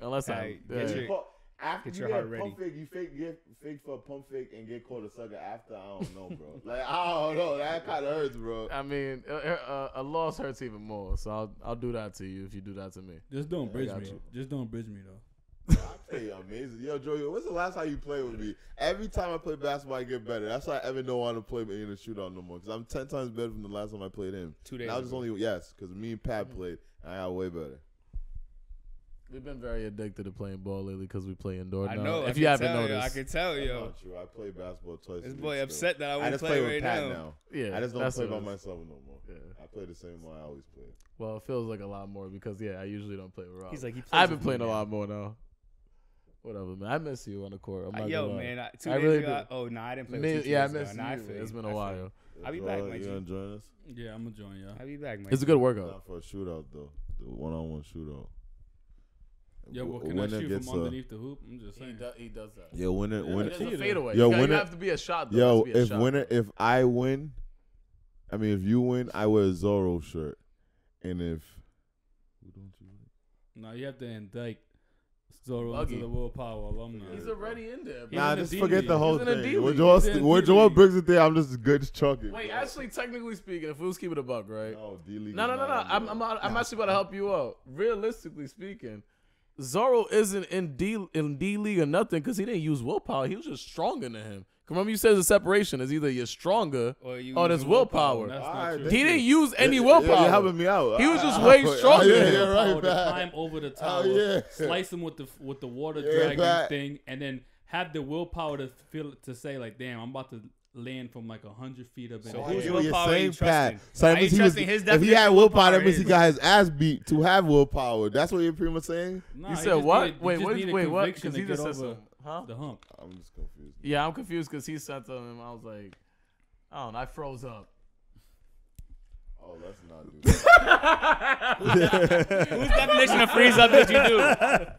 Unless I uh, get your, after get you your heart ready. Pump fake, you fake get fake for a pump fake and get called a sucker after. I don't know, bro. Like I don't know. That kind of hurts, bro. I mean, a, a, a loss hurts even more. So I'll I'll do that to you if you do that to me. Just don't yeah, bridge me. You. Just don't bridge me though. Hey, amazing. Yo, Joey, what's the last time you played with me? Every time I play basketball, I get better. That's why Evan don't want to play me in a shootout no more, because I'm ten times better from the last time I played him. Two days. I was only yes, because me and Pat played, and I got way better. We've been very addicted to playing ball lately because we play indoor. I now. know. If I you haven't noticed, yo, I can tell you. Not true. I play basketball twice. This boy upset that I won't I just play, play right with Pat now. now. Yeah, I just don't play by myself no more. Yeah. I play the same way I always play. Well, it feels like a lot more because yeah, I usually don't play with Rob. He's like, he plays I've been playing a lot more now. Whatever, man. I miss you on the court. I'm uh, yo, man. I, two I days really ago. Do. Oh no, I didn't play. Me, with you yeah, I missed now. you. It's been a while. I'll be back, Mike. You gonna join us? Yeah, I'm gonna join y'all. I'll be back, Mike. It's a good workout. Not for a shootout though. The one-on-one shootout. Yo, well, can I shoot from underneath uh, the hoop? I'm just saying. He, do, he does that. Yo, winner, yeah, winner. It's a fadeaway. Yo, you winner, have to be a shot, though. Yo, be a if shot. winner, if I win, I mean, if you win, I wear a Zoro shirt. And if... Who don't you win? No, you have to indict Zoro into the World Power alumni. He's already in there. Bro. Nah, in just D forget league. the whole thing. When Joel brings it there, I'm just good chucking. Wait, bro. actually, technically speaking, if we was keeping a buck, right? Oh, D league. No, no, no, no. I'm, I'm, out, I'm nah, actually about to help you out. Realistically speaking... Zoro isn't in D in D league or nothing because he didn't use willpower. He was just stronger than him. Remember, you said the separation is either you're stronger or, you or there's willpower. willpower. He didn't use any willpower. Yeah, you're helping me out. He was just I, I, way I, stronger. Yeah, you're right, to climb over the tower, oh, yeah. slice him with the with the water yeah, dragon back. thing, and then have the willpower to feel to say like, damn, I'm about to. Land from like a hundred feet up. So who's willpower are you trusting? So that means he was, if he had willpower, that means he got his ass beat to have willpower. That's what you're pretty much saying. Nah, you said what? Needed, wait, what? Wait, what? Because he just said some, huh? The hump. I'm just confused. Yeah, I'm confused because he said something. And I was like, I don't know. I froze up. Oh, let's not do that. Whose definition of freeze up did you do?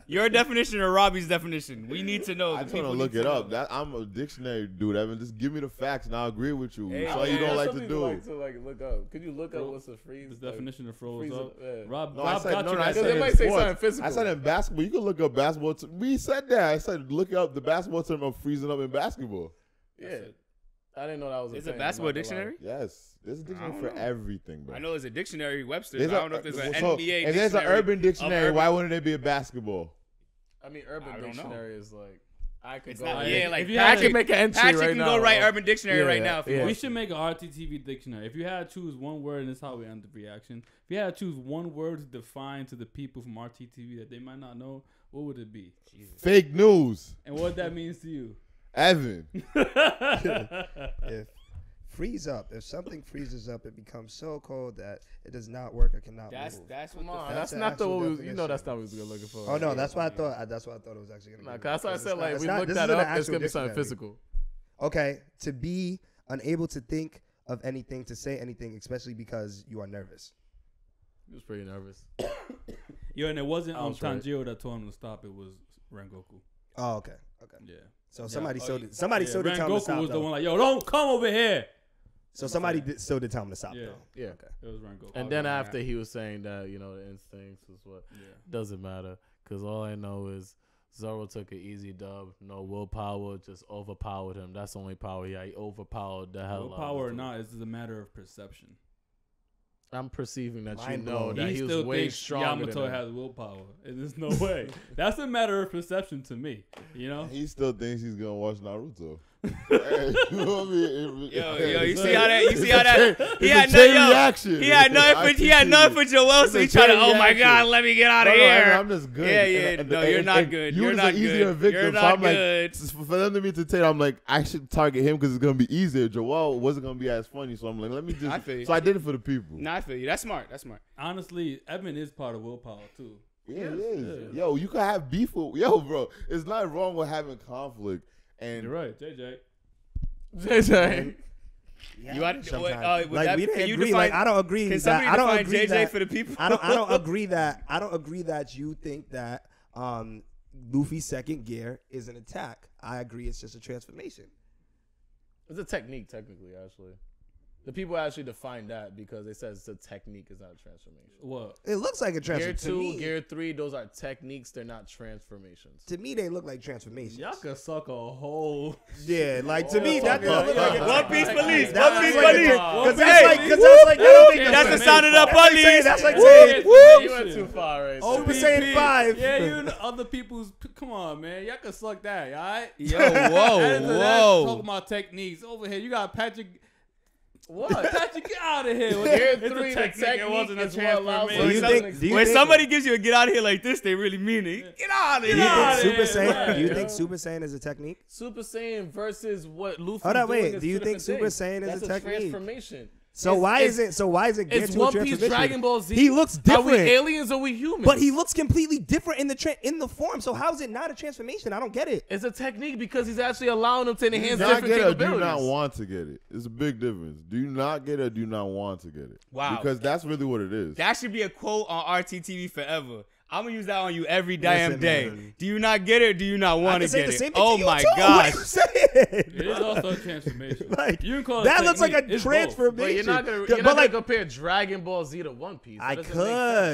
Your definition or Robbie's definition? We need to know. I just want to look it up. That, I'm a dictionary dude, Evan. Just give me the facts and I'll agree with you. Hey, that's all you don't like to do. Like to, like, look up. Could you look up what's a freeze? The definition of froze up? up? Yeah. Rob, no, Rob I said, got no, you. No, I said in sports. I said in basketball. You can look up basketball. We said that. I said look up the basketball term of freezing up in basketball. Yeah. I didn't know that was a It's a basketball dictionary? Yes. There's a dictionary for know. everything, bro. I know there's a dictionary, Webster. I don't know if there's an so, N B A dictionary. If there's an urban dictionary, why wouldn't there be a basketball? I mean, urban I dictionary know. is like, I could it's go. Not, yeah, like, Patrick, I can make an entry Patrick right can now, go write bro. urban dictionary yeah, right now. If yeah. you we should make an R T T V dictionary. If you had to choose one word, and this is how we end the reaction. If you had to choose one word to define to the people from R T T V that they might not know, what would it be? Jesus. Fake news. And what that means to you? Evan. If freeze up, if something freezes up, it becomes so cold that it does not work or cannot that's, move. That's what on, that's, that's not the what we, you know that's not what we were looking for. Oh no, that's what I thought. That's what I thought it was actually gonna. Nah, be. That's why I said like not, we not, looked that up. It's gonna be something physical. Okay, to be unable to think of anything, to say anything, especially because you are nervous. He was pretty nervous. Yo, and it wasn't um, was Tanjiro right. that told him to stop. It was Rengoku. Oh, okay, okay, yeah. So somebody yeah. sold it. Somebody yeah. sold it. Rengoku was though. the one like, yo, don't come over here. So somebody did, sold it. Tell him to stop. Yeah, though. yeah. Okay. It was Rengoku. And then after he was saying that, you know, the instincts was what yeah. doesn't matter because all I know is Zoro took an easy dub. No willpower, just overpowered him. That's the only power. Yeah, he overpowered the hell. Willpower or not, it's a matter of perception. I'm perceiving that Mind you know that he, he was still way stronger. Yamato has willpower. And there's no way. That's a matter of perception to me. You know, he still thinks he's gonna watch Naruto. yo, yo, you see how that? You see how that? He had, no, yo, he had nothing. For, he had nothing for Joel, so he tried to. Oh my God, let me get out of no, no, here. I'm just good. Yeah, yeah. And, and, no, and, you're and, not good. You're not good. Victim, you're not so good. Like, for them to be entertained, I'm like, I should target him because it's gonna be easier. Joel wasn't gonna be as funny, so I'm like, let me just. I feel you. So I did it for the people. No, I feel you. That's smart. That's smart. Honestly, Evan is part of willpower too. Yeah, he is. Yo, you can have beef with yo, bro. It's not wrong with having conflict. And you're right, J J. J J, yeah, you had to. What, uh, like that, we didn't agree. Define, like, I don't agree. Can somebody I don't agree J J that, for the people? I don't. I don't agree that. I don't agree that you think that um, Luffy's second gear is an attack. I agree. It's just a transformation. It's a technique, technically. Actually, the people actually define that because they said it's a technique, is not a transformation. Well, it looks like a transformation. Gear two, me, gear three, those are techniques. They're not transformations. To me, they look like transformations. Y'all can suck a whole. Yeah, like to oh, me, that doesn't look like a One Piece police. One Piece police. Because that's like, because that's like, I don't think That's the sound of the buddies. That's like saying, you went too far, right? Super Saiyan five. Yeah, you and other people's. Come on, man. Y'all can suck that, all right? Yo, whoa, whoa. Talking about techniques over here. You got Patrick. What? Patrick, get out of here. Gear three, the technique, it wasn't a transformation. So when somebody gives you a get out of here like this, they really mean it. Get out of here. Super Saiyan. Do you think Super Saiyan is a technique? Super Saiyan versus what Luffy. Hold on, wait. Do you think Super Saiyan is a technique? That's a transformation. So it's, why is it? So why is it? It's One Piece, Dragon Ball Z. He looks different. Are we aliens or are we humans? But he looks completely different in the tra in the form. So how is it not a transformation? I don't get it. It's a technique because he's actually allowing him to enhance different capabilities. Do you not want to get it? It's a big difference. Do you not get it? Or do you not want to get it? Wow. Because that's really what it is. That should be a quote on R T T V forever. I'm gonna use that on you every damn Listen, day. Man. Do you not get it? Or do you not want to get it? Oh my gosh! It is also a transformation. Like, you can call that it looks like a it's transformation. But you're not gonna, you're not like, gonna compare Dragon Ball Z to One Piece. That I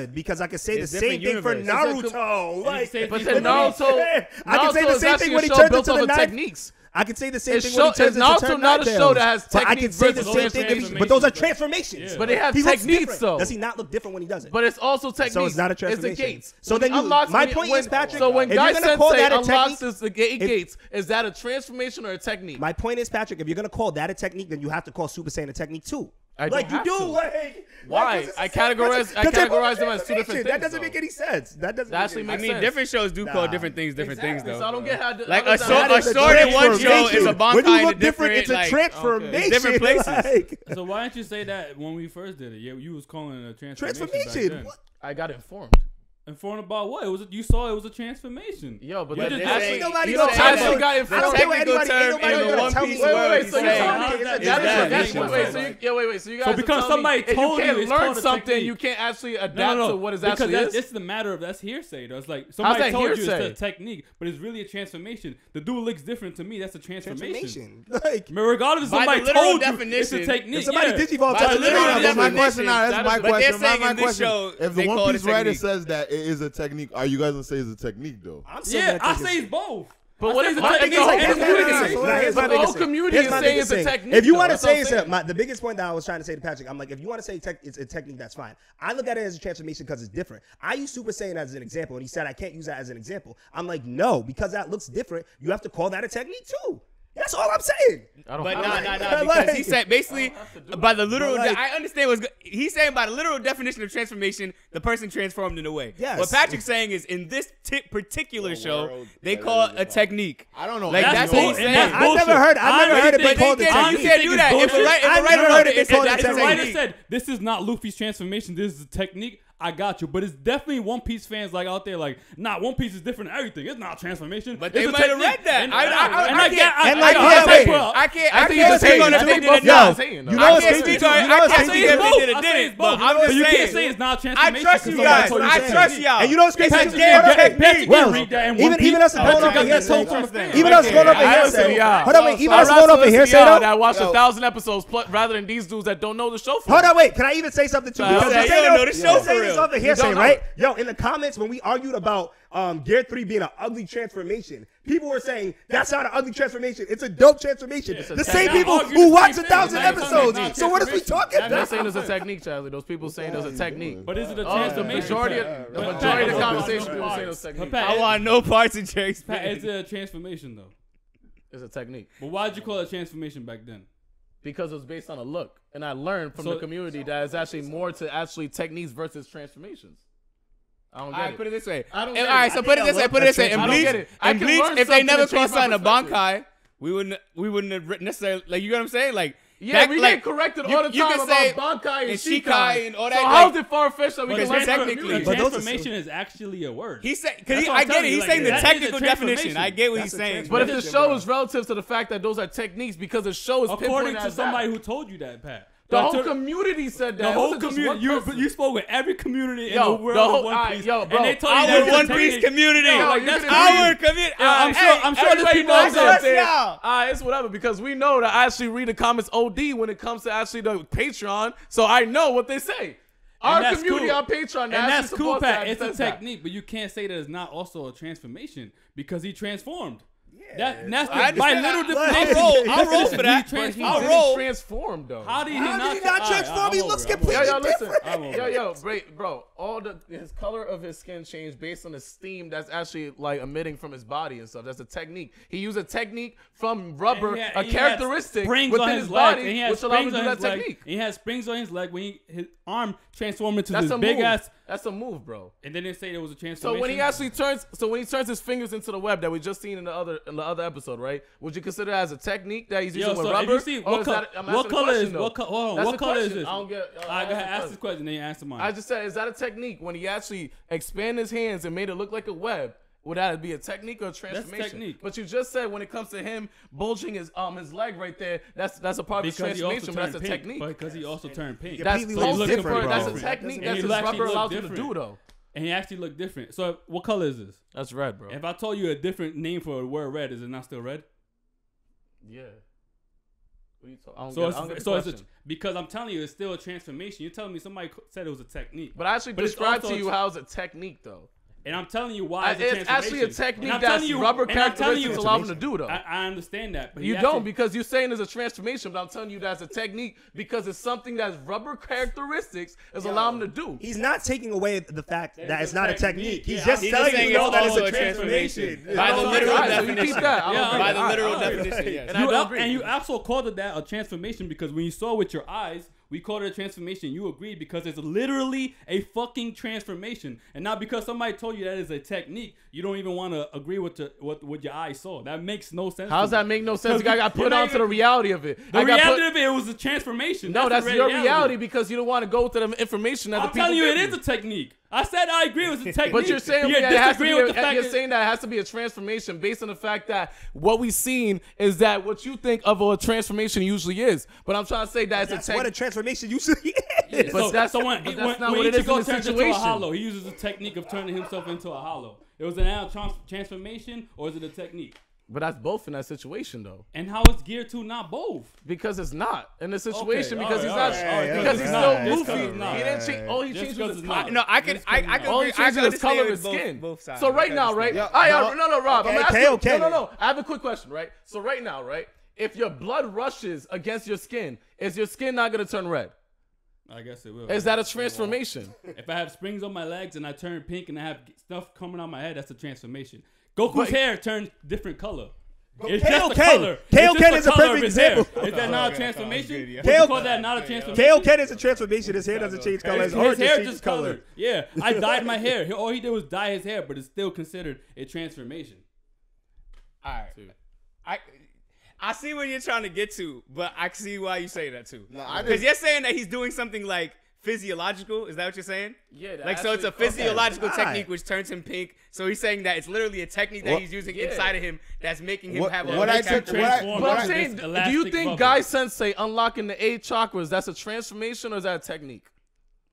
could because I could say it's the same thing universe. for Naruto. Like, like, but Naruto, I could say the same thing when he turns into the techniques. I can say the same it's thing show, when he turns into turn not a show that has techniques. I can say the same thing, but those are transformations. Yeah. But they have he techniques, though. Does he not look different when he does it? But it's also techniques. So it's not a transformation. It's the gates. So when then you, my point when, is, Patrick, so when if Guy you're going to call that a technique, the gate if, gates, is that a transformation or a technique? My point is, Patrick, if you're going to call that a technique, then you have to call Super Saiyan a technique, too. I like you do. Like, why? Like, I categorize. I categorize them as two different things. That doesn't though. make any sense. That doesn't. That actually, make any I mean, sense. different shows do nah. call different things different exactly. things though. So I don't get how. Like a sword, a sword in one show is a bankai. When you look different, it's a transformation. Like, okay. Different places. Like, so why didn't you say that when we first did it? Yeah, you was calling it a transformation. Transformation. What? I got informed. Informed about what? It was a, you saw it was a transformation. Yo, but that's actually nobody got informed. I don't care what anybody in the One Piece world is saying. Yo, wait, wait. So you guys so because somebody me, told you, you can't learn something, you can't actually adapt no, no, no. to what is actually because is. It's the matter of that's hearsay. Though. It's like somebody told hearsay? you it's a technique, but it's really a transformation. The dude looks different to me. That's a transformation. Like, regardless if somebody told you it's a technique. Somebody digivolved. That's my question. That's my question. My question. If the One Piece writer says that. It is a technique. Are you guys gonna say it's a technique though? I'm saying yeah, I say it's both. But I what is the technique? The whole community is saying it's a technique. If you want to say it's the biggest point that I was trying to say to Patrick, I'm like, if you want to say tech, it's a technique, that's fine. I look at it as a transformation because it's different. I use Super Saiyan as an example, and he said I can't use that as an example. I'm like, no, because that looks different. You have to call that a technique too. That's all I'm saying. I don't but nah, nah, nah. Because like, he said basically by the literal. Like, I understand what's he's saying by the literal definition of transformation, the person transformed in a way. Yes. What Patrick's saying is in this t particular the show, they call it a technique. I don't know. Like that's, that's what he's saying. I've never heard. I've never heard it be called a technique. You can't do that. If a writer, if a writer heard it, it's called a technique. If a writer said this is not Luffy's transformation, this is a technique. I got you, but it's definitely One Piece fans like out there like, nah, One Piece is different than everything. It's not a transformation. But they might have read that. And I, I, I, and I, I can't. I, I, I, I can't. I can't speak on everything that they're saying. You know I can't speak on. I can't speak everything that they're saying. But I'm just saying. You can't say it's not a transformation. I trust you guys. I trust y'all. And you know what's crazy? Well, even even us going up here, even us going up here, hold on, wait, even us going up here, say that I watched a thousand episodes rather than these dudes that don't know the show. Hold on, wait. Can I even say something to you? Because you don't know the show for real. Of the hearsay, right? Yo, in the comments when we argued about um, Gear three being an ugly transformation, people were saying that's not an ugly transformation. It's a dope transformation. Yeah, the same people who watch a thousand episodes. So what is we talking about? They're saying there's a technique, Charlie. Those people saying there's a technique. But is it a transformation? Majority of, the majority of the conversation people say there's a technique. I want no parts in Jake's. It's a transformation though. It's a technique. But why did you call it a transformation back then? Because it was based on a look. And I learned from so, the community so, that it's actually more to actually techniques versus transformations. I don't get all right, it. Put it this way. I don't and, all right, so put it this way. Put it this way. In Bleach, in Bleach if they never crossed out a Bankai, we wouldn't, we wouldn't have necessarily, like, you know what I'm saying? Like, yeah, back, we like, get corrected all the you, time you about Bankai and, and Shikai and all that. So like, how's it far-fetched that we can learn technically? Transformation is actually a word. He said, cause he, I get it. He's like, saying the technical definition. I get what that's he's saying. But if the show is relative to the fact that those are techniques because the show is according to somebody who told you that, Pat. The whole community said that. The whole community. You, you spoke with every community yo, in the world the whole, of One Piece. Yo, bro, and they told our you One Piece community. Yo, like, that's our community. Yo, I'm hey, sure, I'm sure there's people out there. Uh, it's whatever because we know that I actually read the comments O D when it comes to actually the Patreon. So I know what they say. And our community cool. on Patreon. And that's cool, Pat. It's a technique, that. But you can't say that it's not also a transformation because he transformed. Yeah, That, that's the, by little definition. I'll roll for that. I'll roll. Transformed though. How did he not, not, not transform? Right, he looks completely yo, yo, different. Listen, yo, yo, break, bro. All the his color of his skin changed based on the steam that's actually like emitting from his body and stuff. That's a technique. He used a technique from rubber, had, a characteristic within on his, his body, and he has which allowed him to do that leg. Technique. He has springs on his leg when he, his arm transformed into that's this big move. Ass. That's a move, bro. And then they say there was a transformation. So when he actually turns, so when he turns his fingers into the web that we just seen in the other in the other episode, right? Would you consider that as a technique that he's using yo, with so rubber? See, what, co that, what color question, is what, co hold on, what color question. Is this? I don't get. Uh, I, I asked this question, then you answer mine. I just said, is that a technique when he actually expanded his hands and made it look like a web? Would that be a technique or a transformation? That's technique. But you just said when it comes to him bulging his um his leg right there, that's that's a part of because the transformation, but that's a pink, technique. Because he also turned pink. That's, so so different, for, that's a technique that's his rubber allows him to do though. And he actually looked different. So what color is this? That's red, bro. If I told you a different name for the word red, is it not still red? Yeah. What are you talking about? So it's, get, so it's a, because I'm telling you, it's still a transformation. You're telling me somebody said it was a technique. But I actually but described to you how it's a technique, though. And I'm telling you why it's, it's actually a technique that's you, rubber characteristics allow him to do though. I, I understand that, but you don't actually, because you're saying there's a transformation, but I'm telling you that's a technique because it's something that's rubber characteristics is yo, allowing him to do. He's not taking away the fact that, that it's not technique. a technique. He's yeah, just he's telling you know that it's a transformation, transformation. by the literal right, definition. So that. Yeah, by the literal definition, yes. And, you up, and you also called it that a transformation because when you saw with your eyes. We called it a transformation. You agreed because it's literally a fucking transformation, and not because somebody told you that is a technique. You don't even want to agree with the, what what your eyes saw. That makes no sense. How does that make no sense? I got put onto the reality of it. The I reality got put, of it, it was a transformation. No, that's, that's your reality. reality because you don't want to go to the information that I'm the people. I'm telling you, didn't. It is a technique. I said I agree with the technique. But you're saying you're that it has to be a, the fact you're saying that it has to be a transformation based on the fact that what we've seen is that what you think of a transformation usually is. But I'm trying to say that it's that's a what a transformation usually is. Yeah, but so, that's, so when, but that's when, not when what it is in the situation. Into a hollow, he uses the technique of turning himself into a hollow. It was an out trans transformation or is it a technique? But that's both in that situation, though. And how is Gear two not both? Because it's not in the situation. Okay, because right, he's not. Right, right, because right, he's right, still goofy. Right, right. He didn't change. All he changed was his color. No, I could. I, I could. All he changed was his color and skin. Both, both sides. So right now, right? Yo, I, no, I, no, no, Rob. Okay, I'm asking, okay, okay. No, no, no. I have a quick question, right? So right now, right? If your blood rushes against your skin, is your skin not gonna turn red? I guess it will. Is that a transformation? If I have springs on my legs and I turn pink and I have stuff coming out my head, that's a transformation. Goku's hair turns different color. It's just the color. Kaio-ken is a perfect example. Is that not a transformation? Call that not a transformation? Kaio-ken is a transformation. His hair doesn't change color. His hair just colored. Yeah, I dyed my hair. All he did was dye his hair, but it's still considered a transformation. All right, I I see where you're trying to get to, but I see why you say that too. Because you're saying that he's doing something like. Physiological? Is that what you're saying? Yeah. Like, actually, so it's a physiological okay. technique which turns him pink. So he's saying that it's literally a technique that what? he's using yeah. inside of him that's making him what, have a what I said, transform. What I, but I'm saying, do you think Guy Sensei unlocking the eight chakras, that's a transformation or is that a technique?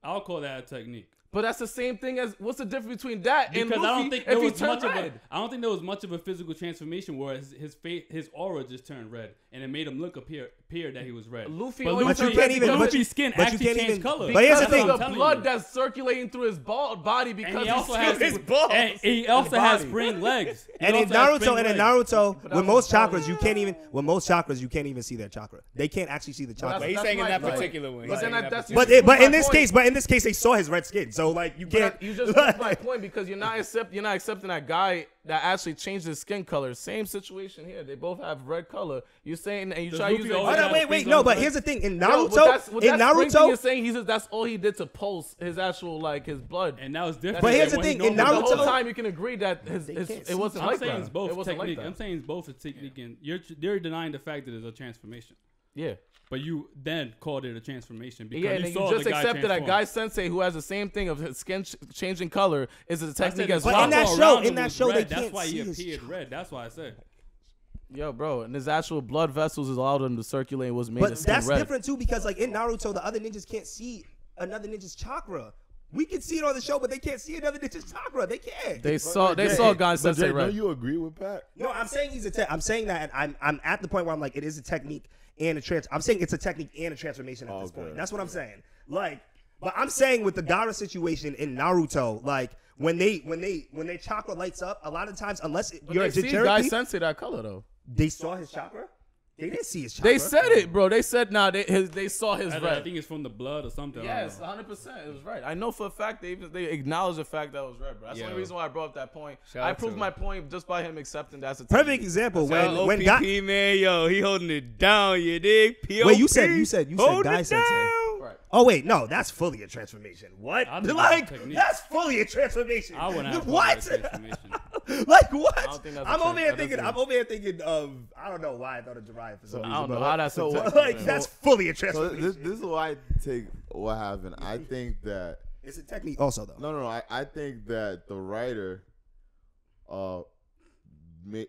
I'll call that a technique. But that's the same thing as what's the difference between that because and Luffy? I don't think there was much red. of a I don't think there was much of a physical transformation where his his, face, his aura just turned red and it made him look appear appear that he was red. Luffy, but Luffy, Luffy can't even Luffy's skin but actually changed even, color. But here's the thing: the blood that's circulating through his bald body because and he also his has his balls. And he also has spring legs. He and in Naruto, and in Naruto, with most chakras you can't even with most chakras you can't even see their chakra. They can't actually see the chakra. He's saying in that particular one. But but in this case, but in this case, they saw his red skin. So like you can't. But you just missed my point because you're not accept you're not accepting that guy that actually changed his skin color. Same situation here. They both have red color. You're saying and you Does try using. Oh no! Wait, wait, no. But here's the thing. In Naruto, no, what what in Naruto, you're saying he's that's all he did to pulse his actual like his blood. And that was different. But here's the thing. In Naruto, the whole time you can agree that his, his, it wasn't I'm like that. I'm saying it's both technique. I'm saying it's both a technique, and you're you're denying the fact that it's a transformation. Yeah. But you then called it a transformation because yeah, you, and saw you just the accepted guy that Guy Sensei, who has the same thing of his skin ch changing color, is a technique as well. But in that show, in that show, red. they that's can't why see he appeared red. That's why I said. Yo, bro, and his actual blood vessels is allowed him to circulate and was made. But that's red. different too because, like in Naruto, the other ninjas can't see another ninja's chakra. We can see it on the show, but they can't see another ninja's chakra. They can't. They saw. They yeah, saw Guy Sensei. Jay, right? Don't you agree with Pat? No, I'm saying he's a. Te I'm saying that, and I'm I'm at the point where I'm like, it is a technique. And a trans I'm saying it's a technique and a transformation at oh, this point. Good. That's what I'm saying. Like, but I'm saying with the Gaara situation in Naruto, like when they when they when their chakra lights up, a lot of times, unless it, you're a degenerate, guys sense it that color though. They saw his chakra. They didn't see his chakra. They said it, bro. They said nah. They his, they saw his I, red. I think it's from the blood or something. Yes, like one hundred percent. It was red. I know for a fact they they acknowledge the fact that it was red, bro. That's the only reason why I brought up that point. Shout I proved my point just by him accepting that's a perfect example. When O P P, when God, man, yo, he holding it down. You dig? Wait, you said you said you said Dai Sensei. Oh wait, no, that's fully a transformation. What? Like that's fully a transformation. I wouldn't. What? Like what? I'm over here thinking. I'm over here thinking of. I don't know why I thought of Jiraiya for some reason. I don't know how that's so. Like that's fully a transformation. So this, this is why I take what happened. I think that it's a technique also though. No, no, no. I, I think that the writer, uh, made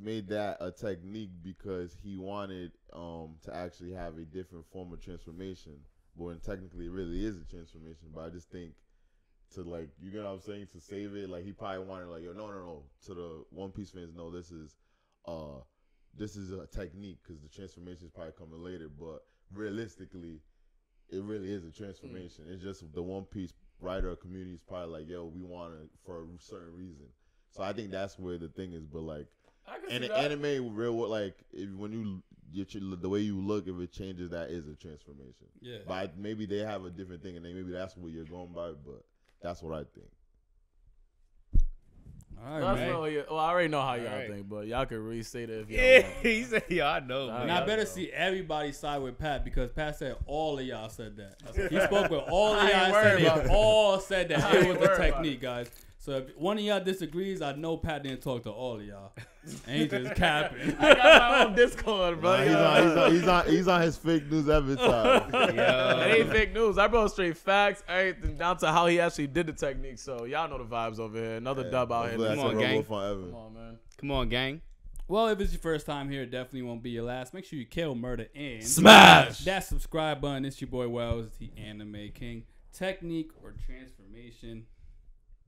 made that a technique because he wanted um to actually have a different form of transformation. When technically it really is a transformation, but I just think to like you know what I'm saying to save it, like he probably wanted like yo no no no to the One Piece fans no this is uh this is a technique because the transformation is probably coming later, but realistically it really is a transformation. Mm. It's just the One Piece writer community is probably like yo we want it for a certain reason, so I think that's where the thing is. But like and the anime real world like if, when you. The way you look, if it changes, that is a transformation. Yeah. But maybe they have a different thing, and then maybe that's what you're going by. But that's what I think. All right, man. What you, well, I already know how y'all right. think, but y'all can restate it if y'all yeah, want. He said, "Yeah, I know." Nah, and I better know. See everybody side with Pat because Pat said all of y'all said that. He spoke with all of y'all. Said they all said that. It was the technique, guys. So if one of y'all disagrees, I know Pat didn't talk to all of y'all. And he just capping. I got my own Discord, bro. Nah, he's, on, he's, on, he's, on, he's on his fake news every time. That ain't fake news. I brought straight facts, everything down to how he actually did the technique. So y'all know the vibes over here. Another yeah, dub out here. Come on, gang. Come on, man. Come on, gang. Well, if it's your first time here, it definitely won't be your last. Make sure you kill, murder, and smash that subscribe button. It's your boy Wells, the Anime King. Technique or transformation.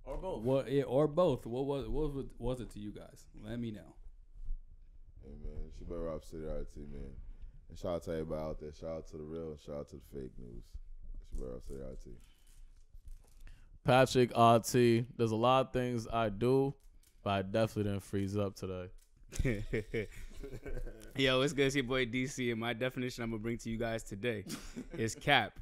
Or both. What? Yeah, or both. What was? What was, was it to you guys? Let me know. Hey man, it's your boy Rob City R T man, and shout out to everybody out there. Shout out to the real, and shout out to the fake news. It's your boy Rob City R T. Patrick R T. There's a lot of things I do, but I definitely didn't freeze up today. Yo, it's good. It's your boy D C, and my definition I'm gonna bring to you guys today is cap.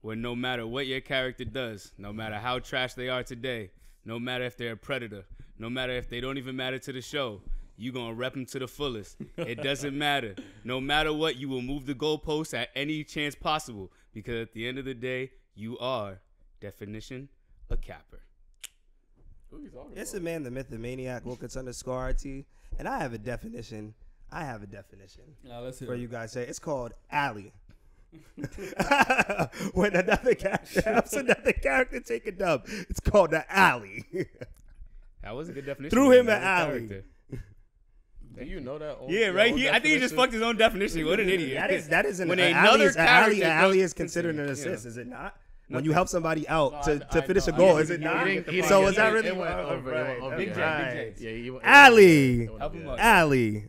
Where no matter what your character does, no matter how trash they are today, no matter if they're a predator, no matter if they don't even matter to the show, you gonna rep them to the fullest. It doesn't matter. No matter what, you will move the goalposts at any chance possible because at the end of the day, you are, definition, a capper. Who are you talking about? It's a man, the myth, the maniac, Wilkins underscore R T, and I have a definition. I have a definition. Now let's hear it. Where you guys say it's called alley. When another character helps another character take a dub, it's called an alley. That was a good definition. Threw him an alley. Do you know that? Old, yeah, right. He, I think he just fucked his own definition. What an idiot! That is that is an, when an another alley, character. An alley is considered an assist, yeah. Is it not? When you help somebody out so to, I, to finish I, a goal, I, is it not? So is that really? It went over. Right. Over. Big J. Big J. Alley. Alley.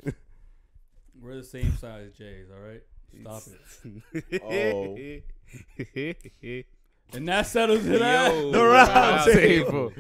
We're the same size J's, all right. Stop it. Oh. And that settles it out. The round table.